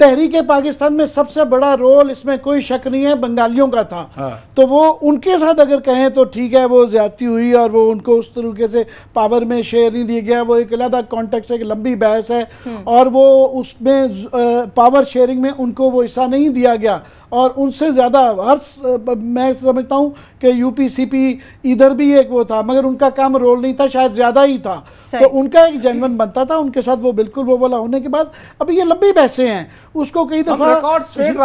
तहरीक पाकिस्तान में सबसे बड़ा रोल इसमें कोई शक नहीं है बंगालियों का था, हाँ। तो वो उनके साथ अगर कहें तो ठीक है, वो ज्यादती हुई और वो उनको उस तरीके से पावर में शेयर नहीं दिया गया, वो एक अलग कॉन्टेक्स्ट है, एक लंबी बहस है और वो उसमें पावर शेयरिंग में उनको वो हिस्सा नहीं दिया गया और उनसे ज़्यादा हर मैं समझता हूँ कि यूपी सीपी इधर भी एक वो था, मगर उनका काम रोल नहीं था, शायद ज़्यादा ही था, तो उनका एक जेन्युइन बनता था, उनके साथ वो बिल्कुल वो वाला होने के बाद अभी ये लंबी बहसें हैं। उसको कई दफ़ा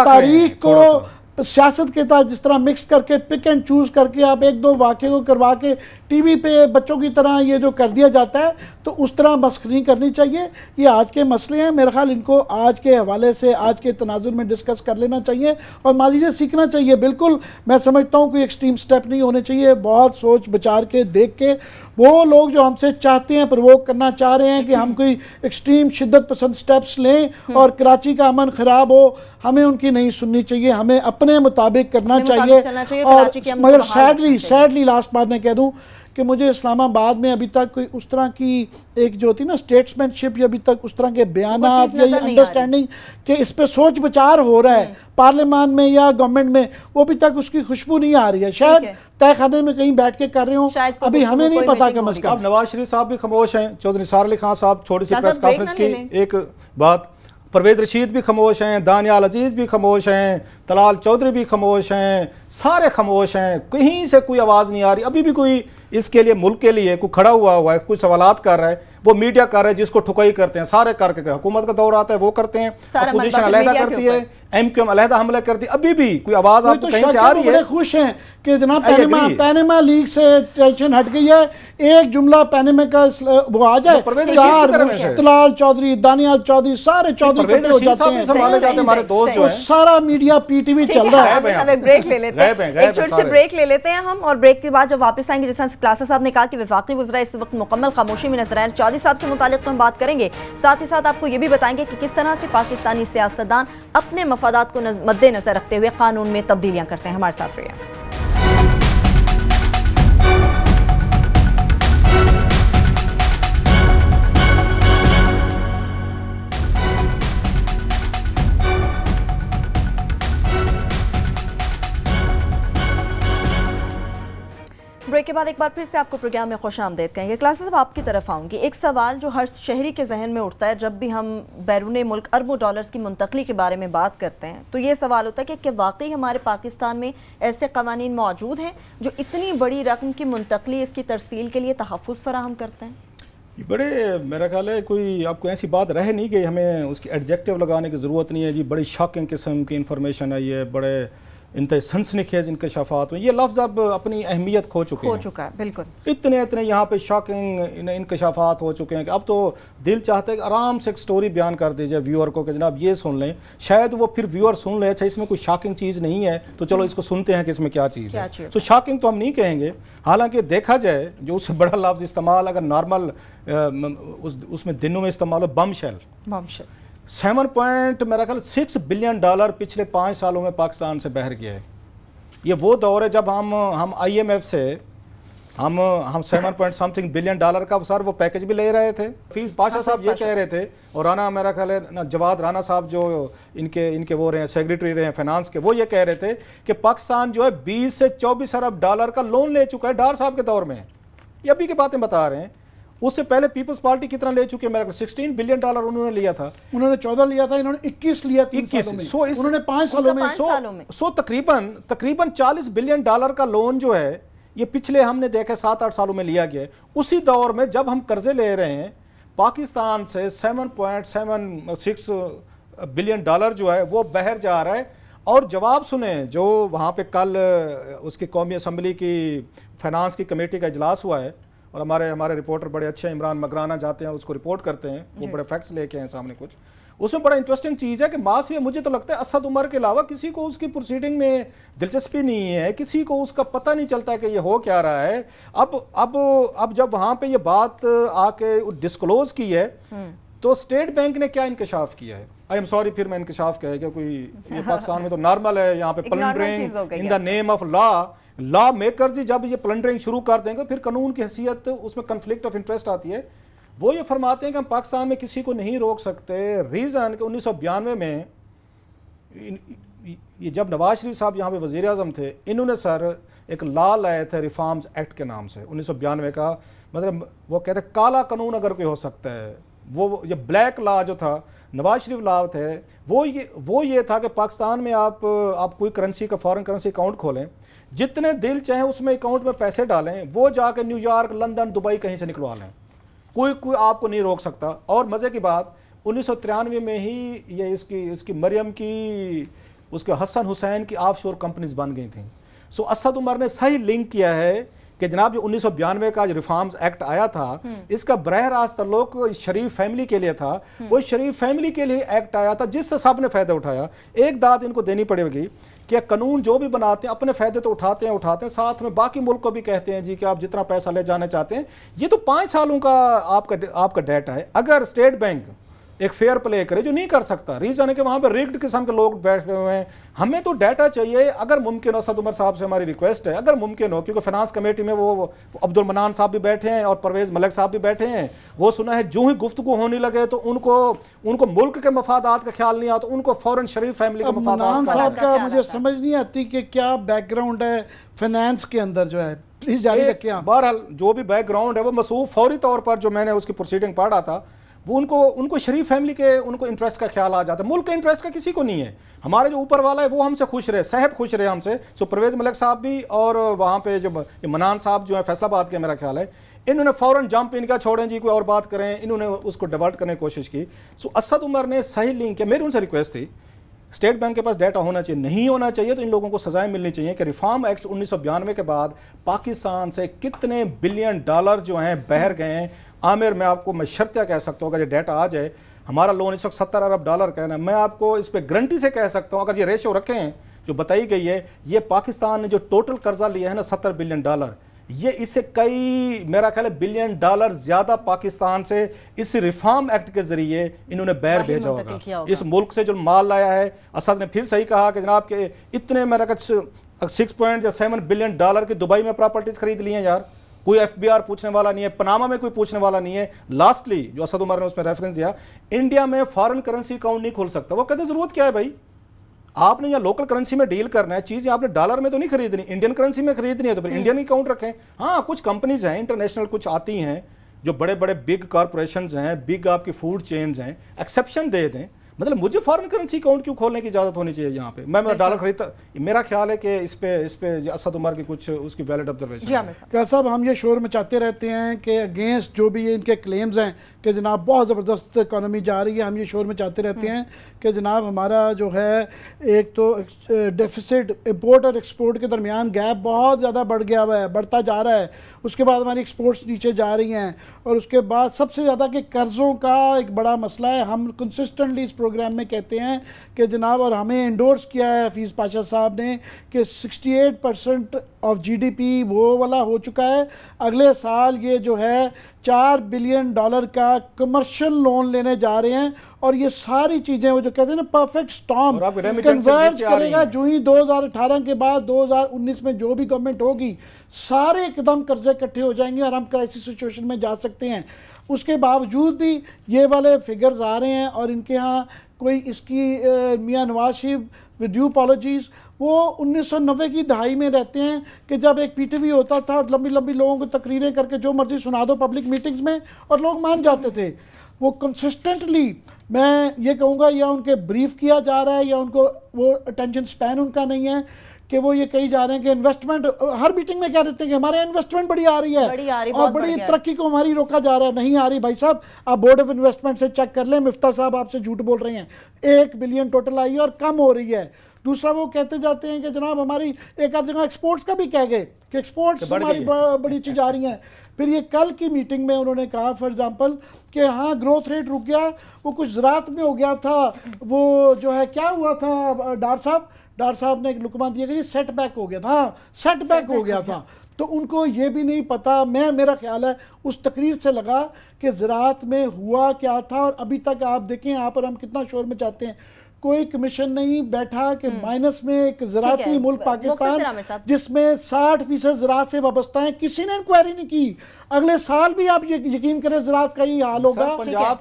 तारीख को सियासत के साथ जिस तरह मिक्स करके पिक एंड चूज़ करके आप एक दो वाक़े को करवा के टीवी पे बच्चों की तरह ये जो कर दिया जाता है, तो उस तरह बस नहीं करनी चाहिए। ये आज के मसले हैं, मेरे ख्याल इनको आज के हवाले से आज के तनाजुर में डिस्कस कर लेना चाहिए और माजी से सीखना चाहिए। बिल्कुल मैं समझता हूँ कोई एक्सट्रीम स्टेप नहीं होने चाहिए, बहुत सोच विचार के देख के। वो लोग जो हमसे चाहते हैं, प्रवोक करना चाह रहे हैं कि हम कोई एक्सट्रीम शिद्दत पसंद स्टेप्स लें और कराची का अमन ख़राब हो, हमें उनकी नहीं सुननी चाहिए, हमें अपने मुताबिक करना चाहिए। और मगर सैडली सैडली लास्ट बात मैं कह दूँ कि मुझे इस्लामाबाद में अभी तक कोई उस तरह की एक जो होती है ना स्टेट्समैनशिप, या अभी तक उस तरह के बयान या अंडरस्टैंडिंग कि इस पर सोच विचार हो रहा है पार्लियामान में या गवर्नमेंट में, वो अभी तक उसकी खुशबू नहीं आ रही है। शायद तय खाने में कहीं बैठ के कर रहे हो, अभी हमें नहीं पता कम अज कम। नवाज शरीफ साहब भी खामोश हैं, चौधरी निसार अली खान साहब छोटी सी प्रेस कॉन्फ्रेंस की एक बात, परवेज रशीद भी खामोश हैं, दानियाल अजीज़ भी खामोश हैं, तलाल चौधरी भी खामोश हैं, सारे खामोश हैं, कहीं से कोई आवाज़ नहीं आ रही। अभी भी कोई इसके लिए मुल्क के लिए कोई खड़ा हुआ हुआ है, कोई सवालात कर रहा है, वो मीडिया कर रहा है जिसको ठुकाई करते हैं सारे करके। हुकूमत का दौर आता है वो करते हैं, अपोजिशन अलहदा करती है, एम क्यू एम अलहदा हमला करती है। अभी भी कोई आवाज़ आपको कहीं से आ रही है? खुश हैं कि जनाब पैनमा पैनमा लीग से टेंशन हट गई है, एक जुमला पैनमा का वो आ जाए, तलाल चौधरी, दानियाल चौधरी, सारे चौधरी, हमारे दोस्त जो है, सारा मीडिया पीटीवी चल रहा है। ब्रेक ले लेते हैं, एक छोटे से ब्रेक ले लेते हैं हम, और ब्रेक के बाद जब वापस आएंगे, जिस तरह क्लासा साहब ने कहा कि वफाकी वज़रा इस वक्त मुकम्मल खामोशी में नजर आए, चौधरी साहब से मुतालिक तो हम बात करेंगे, साथ ही साथ आपको ये भी बताएंगे कि किस तरह से पाकिस्तानी सियासतदान अपने मफादात को मद्देनजर रखते हुए कानून में तब्दीलियां करते हैं। हमारे साथ रहिए। ब्रेक के बाद एक बार फिर से आपको प्रोग्राम में खुश आमदेद कहेंगे। क्लासेस अब आपकी तरफ आऊँगी। एक सवाल जो हर शहरी के जहन में उठता है जब भी हम बैरून मुल्क अरबों डॉलर्स की मुंतकली के बारे में बात करते हैं, तो ये सवाल होता है कि क्या वाकई हमारे पाकिस्तान में ऐसे कवानीन मौजूद हैं जो इतनी बड़ी रकम की मुंतकली, इसकी तरसील के लिए तहफ़ुज़ फराहम करते हैं? बड़े मेरा ख्याल है कोई आपको ऐसी बात रह नहीं गई, हमें उसकी एडजेक्टिव लगाने की ज़रूरत नहीं है जी। बड़ी शॉकिंग किस्म की इंफॉर्मेशन आई है, बड़े इनते सनसनीखेज इंकशाफात हुए, ये लफ्ज़ अब अपनी अहमियत खो चुके हो चुका है। बिल्कुल इतने इतने यहाँ पे शॉकिंग इंकशाफात हो चुके हैं कि अब तो दिल चाहता है कि आराम से एक स्टोरी बयान कर दीजिए व्यूअर को कि जनाब ये सुन लें, शायद वो फिर व्यूअर सुन लें अच्छा इसमें कोई शॉकिंग चीज़ नहीं है तो चलो इसको सुनते हैं कि इसमें क्या चीज़ है। तो शॉकिंग तो हम नहीं कहेंगे, हालांकि देखा जाए जो उससे बड़ा लफ्ज़ इस्तेमाल अगर नॉर्मल उसमें दिनों में इस्तेमाल हो, bomb shell bomb shell seven point मेरा ख्याल सिक्स बिलियन डॉलर पिछले पाँच सालों में पाकिस्तान से बहर गया है। ये वो दौर है जब हम हम आईएमएफ से हम हम seven point something billion dollar का सर वो पैकेज भी ले रहे थे। फीस पाशा साहब ये कह रहे थे और राना मेरा ख्याल है जवाद राना साहब जो इनके इनके वो रहे हैं सेक्रेटरी रहे हैं फाइनेंस के, वो ये कह रहे थे कि पाकिस्तान जो है बीस से चौबीस अरब डॉलर का लोन ले चुका है डार साहब के दौर में। ये अभी की बातें बता रहे हैं, उससे पहले पीपल्स पार्टी कितना ले चुके हैं मेरा सोलह बिलियन डॉलर उन्होंने लिया था, उन्होंने चौदह लिया था, इन्होंने इक्कीस लिया था इक्कीस, सो उन्होंने पाँच सालों में सो सो तकरीबन तकरीबन चालीस बिलियन डॉलर का लोन जो है ये पिछले हमने देखा सात आठ सालों में लिया गया है। उसी दौर में जब हम कर्जे ले रहे हैं पाकिस्तान से seven point seven six billion dollar जो है वो बहर जा रहा है। और जवाब सुने जो वहाँ पर कल उसकी कौमी असम्बली की फाइनेंस की कमेटी का इजलास हुआ है और हमारे हमारे रिपोर्टर बड़े अच्छे इमरान मगराना जाते हैं उसको रिपोर्ट करते हैं, वो बड़े फैक्ट्स लेके हैं सामने कुछ, उसमें बड़ा इंटरेस्टिंग चीज़ है कि मास में मुझे तो लगता है असद उमर के अलावा किसी को उसकी प्रोसीडिंग में दिलचस्पी नहीं है, किसी को उसका पता नहीं चलता कि ये हो क्या रहा है। अब अब अब जब वहाँ पे ये बात आके डिस्क्लोज की है तो स्टेट बैंक ने क्या इंकशाफ किया है, आई एम सॉरी फिर मैं इंकशाफ कह गया कोई, ये पाकिस्तान में तो नॉर्मल है यहाँ पे plundering in the name of law, law makers ही जब ये प्लंडरिंग शुरू कर देंगे फिर कानून की हैसियत उसमें कन्फ्लिक्ट ऑफ इंटरेस्ट आती है। वो ये फरमाते हैं कि हम पाकिस्तान में किसी को नहीं रोक सकते, रीज़न कि उन्नीस सौ बयानवे में ये जब नवाज शरीफ साहब यहाँ पे वज़ीर आज़म थे इन्होंने सर एक लॉ लाए थे रिफॉर्म्स एक्ट के नाम से उन्नीस सौ बयानवे का, मतलब वो कहते हैं काला कानून अगर कोई हो सकता है वो ये ब्लैक लॉ जो था नवाज शरीफ लॉ थे वो ये वो ये था कि पाकिस्तान में आप आप कोई करेंसी का फॉरेन करेंसी अकाउंट खोलें, जितने दिल चाहें उसमें अकाउंट में पैसे डालें, वो जाकर न्यूयॉर्क लंदन दुबई कहीं से निकलवा लें, कोई कोई आपको नहीं रोक सकता। और मज़े की बात उन्नीस सौ तिरानवे में ही ये इसकी इसकी मरियम की उसके हसन हुसैन की ऑफशोर कंपनीज बन गई थी। सो असद उमर ने सही लिंक किया है कि जनाब जो उन्नीस सौ बयानवे का जो रिफॉर्म्स एक्ट आया था इसका बरह रास्त ताल्लुक शरीफ फैमिली के लिए था। वो शरीफ फैमिली के लिए एक्ट आया था जिससे सब ने फ़ायदा उठाया। एक दाद इनको देनी पड़ेगी कि कानून जो भी बनाते हैं अपने फ़ायदे तो उठाते हैं उठाते हैं साथ में बाकी मुल्क को भी कहते हैं जी कि आप जितना पैसा ले जाना चाहते हैं। ये तो पाँच सालों का आपका आपका डेटा है। अगर स्टेट बैंक एक फेयर प्ले करे जो नहीं कर सकता, रीज़न है कि वहाँ पर रिग्ड किस्म के लोग बैठे हुए हैं। हमें तो डाटा चाहिए। अगर मुमकिन हो असद उमर साहब से हमारी रिक्वेस्ट है, अगर मुमकिन हो, क्योंकि फिनांस कमेटी में वो, वो अब्दुल मन्नान साहब भी बैठे हैं और परवेज़ मलिक साहब भी बैठे हैं। वो सुना है जो ही गुफ्तगू होने लगे तो उनको उनको मुल्क के मफादात का ख्याल नहीं आता, उनको फ़ौरन शरीफ फैमिली के मफादात साहब का मुझे समझ नहीं आती कि क्या बैकग्राउंड है फिनांस के अंदर जो है प्लीज़ जारी रखें आप। बहरहाल जो भी बैकग्राउंड है वो मसूफ फौरी तौर पर जो मैंने उसकी प्रोसीडिंग पढ़ा था वो उनको उनको शरीफ फैमिली के उनको इंटरेस्ट का ख्याल आ जाता है। मुल्क के इंटरेस्ट का किसी को नहीं है। हमारे जो ऊपर वाला है वो हमसे खुश रहे, साहब खुश रहे हमसे। सो परवेज़ मलिक साहब भी और वहाँ पे जो मनान साहब जो है फैसलाबाद के मेरा ख्याल है, इन्होंने फ़ौरन जंप इनका छोड़ें जी कोई और बात करें, इन्होंने उसको डिवर्ट करने की कोशिश की। सो असद उमर ने सही लिंक किया। मेरी उनसे रिक्वेस्ट थी स्टेट बैंक के पास डाटा होना चाहिए, नहीं होना चाहिए तो इन लोगों को सजाएं मिलनी चाहिए कि रिफॉर्म एक्ट उन्नीस सौ बयानवे के बाद पाकिस्तान से कितने बिलियन डॉलर जो हैं बहर गए हैं। आमिर मैं आपको मैं शर्तिया कह सकता हूँ अगर ये डाटा आ जाए, हमारा लोन इस वक्त सत्तर अरब डॉलर का है, मैं आपको इस पर गारंटी से कह सकता हूँ अगर ये रेशो रखें जो बताई गई है, ये पाकिस्तान ने जो टोटल कर्जा लिया है ना सत्तर बिलियन डॉलर, ये इससे कई मेरा ख्याल है बिलियन डॉलर ज़्यादा पाकिस्तान से इस रिफॉर्म एक्ट के ज़रिए इन्होंने बैर भेजा होगा। इस मुल्क से जो माल लाया है, असद ने फिर सही कहा कि जनाब के इतने मेरा ख्याल सिक्स पॉइंट या सेवन बिलियन डॉलर की दुबई में प्रॉपर्टीज़ खरीद ली हैं यार, कोई एफबीआर पूछने वाला नहीं है, पनामा में कोई पूछने वाला नहीं है। लास्टली जो असद उमर ने उसमें रेफरेंस दिया, इंडिया में फॉरेन करेंसी अकाउंट नहीं खोल सकता। वो कहते ज़रूरत क्या है भाई, आपने यहाँ लोकल करेंसी में डील करना है, चीज़ें आपने डॉलर में तो नहीं खरीदनी, इंडियन करेंसी में खरीदनी है तो फिर इंडियन अकाउंट रखें। हाँ कुछ कंपनीज हैं इंटरनेशनल कुछ आती हैं जो बड़े बड़े बिग कॉरपोरेशन हैं, बिग आपकी फूड चेन्स हैं, एक्सेप्शन दे दें। मतलब मुझे फॉरेन करेंसी अकाउंट क्यों खोलने की इजाज़त होनी चाहिए यहाँ पे, मैं मैं डॉलर खरीदता। मेरा ख्याल है कि इस पे इस पे असद उमर की कुछ उसकी वैलिड ऑब्जर्वेशन। क्या साहब हम ये शोर मचाते रहते हैं कि अगेंस्ट जो भी इनके क्लेम्स हैं कि जनाब बहुत ज़बरदस्त इकानमी जा रही है, हम ये शोर मचाते रहते हैं कि जनाब हमारा जो है एक तो डेफिसिट इम्पोर्ट और एक्सपोर्ट के दरमियान गैप बहुत ज़्यादा बढ़ गया हुआ है, बढ़ता जा रहा है, उसके बाद हमारी एक्सपोर्ट्स नीचे जा रही हैं और उसके बाद सबसे ज़्यादा कि कर्ज़ों का एक बड़ा मसला है। हम कंसिस्टेंटली इस प्रोग्राम में कहते हैं कि जनाब और हमें इंडोर्स किया है हफीज़ पाशा साहब ने कि अड़सठ परसेंट ऑफ जीडीपी वो वाला हो चुका है। अगले साल ये जो है चार बिलियन डॉलर का कमर्शियल लोन लेने जा रहे हैं और ये सारी चीज़ें वो जो कहते हैं ना परफेक्ट स्टॉर्म कन्वर्ज करेगा। जो ही दो हज़ार अठारह के बाद दो हज़ार उन्नीस में जो भी गवर्नमेंट होगी सारे एकदम कर्जे इकट्ठे हो जाएंगे और हम क्राइसिस सिचुएशन में जा सकते हैं। उसके बावजूद भी ये वाले फिगर्स आ रहे हैं और इनके यहाँ कोई इसकी मियाँ Nawaz Sharif with due apologies वो उन्नीस सौ नब्बे की दहाई में रहते हैं कि जब एक पीटीवी होता था और लंबी लंबी लोगों को तकरीरें करके जो मर्ज़ी सुना दो पब्लिक मीटिंग्स में और लोग मान जाते थे। वो कंसिस्टेंटली मैं ये कहूँगा या उनके ब्रीफ किया जा रहा है या उनको वो अटेंशन स्पैन उनका नहीं है कि वो ये कही जा रहे हैं कि इन्वेस्टमेंट हर मीटिंग में क्या देते हैं कि हमारे इन्वेस्टमेंट बड़ी आ रही है बड़ी आ रही, और बड़ी तरक्की को हमारी रोका जा रहा है। नहीं आ रही भाई साहब, आप बोर्ड ऑफ इन्वेस्टमेंट से चेक कर लें, मिफ्ता साहब आपसे झूठ बोल रहे हैं। एक बिलियन टोटल आई है और कम हो रही है। दूसरा वो कहते जाते हैं कि जनाब हमारी एक आध जगह एक्सपोर्ट्स का भी कह गए कि एक्सपोर्ट्स हमारी बड़ी चीज़ आ रही हैं। फिर ये कल की मीटिंग में उन्होंने कहा फॉर एग्जांपल कि हाँ ग्रोथ रेट रुक गया, वो कुछ ज़रात में हो गया था, वो जो है क्या हुआ था डार साहब डार साहब ने एक लुकमा दिया कि ये सेटबैक हो गया था। हाँ सेटबैक हो गया था, तो उनको ये भी नहीं पता। मैं मेरा ख्याल है उस तकरीर से लगा कि ज़रात में हुआ क्या था। और अभी तक आप देखें यहाँ पर हम कितना शोर मचाते हैं, कोई कमीशन नहीं बैठा कि माइनस में एक ज़राती मुल्क पाकिस्तान जिसमें साठ फीसद ज़रात से वाबस्ता है, किसी ने इंक्वायरी नहीं की। अगले साल भी आप यकीन करें ज़रात का ही हाल होगा,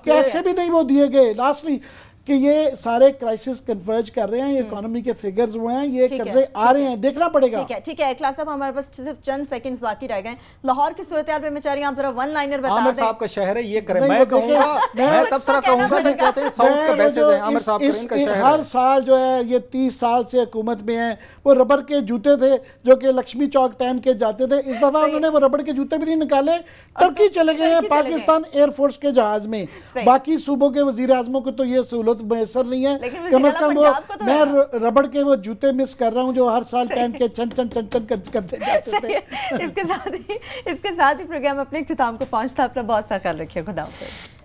पैसे भी नहीं वो दिए गए। लास्टली कि ये सारे क्राइसिस कन्वर्ज कर रहे हैं, ये इकोनॉमी के फिगर्स हुए हैं, ये कर्जे आ रहे हैं, देखना पड़ेगा। ठीक है ठीक है इखलास साहब हमारे पास सिर्फ चंद सेकंड्स बाकी रह गए। लाहौर की सूरत-ए-हाल पे मैं चाह रही हूं आप जरा वन लाइनर बता दें। आमिर साहब का शहर है ये करें, मैं कहूंगा मैं तबसरा कहूंगा कि कहते हैं साउथ का बेसिस है आमिर साहब का शहर है। हर साल जो है ये तीस साल से हुकूमत में है, वो रबर के जूते थे जो कि लक्ष्मी चौक पहन के जाते थे, इस दफा उन्होंने वो रबर के जूते भी नहीं निकाले, टर्की चले गए हैं पाकिस्तान एयरफोर्स के जहाज में। बाकी सूबों के वज़ीर-ए-आज़मों को तो ये सहूलत सहूलत मैसर नहीं है। कम अज कम वो मैं रबड़ के वो जूते मिस कर रहा हूँ जो हर साल पहन के चन चन चन चन करते जाते थे। इसके साथ ही इसके साथ ही प्रोग्राम अपने इख्तिताम को पहुँचता। अपना बहुत सा ख्याल रखिए। खुदा हाफ़िज़।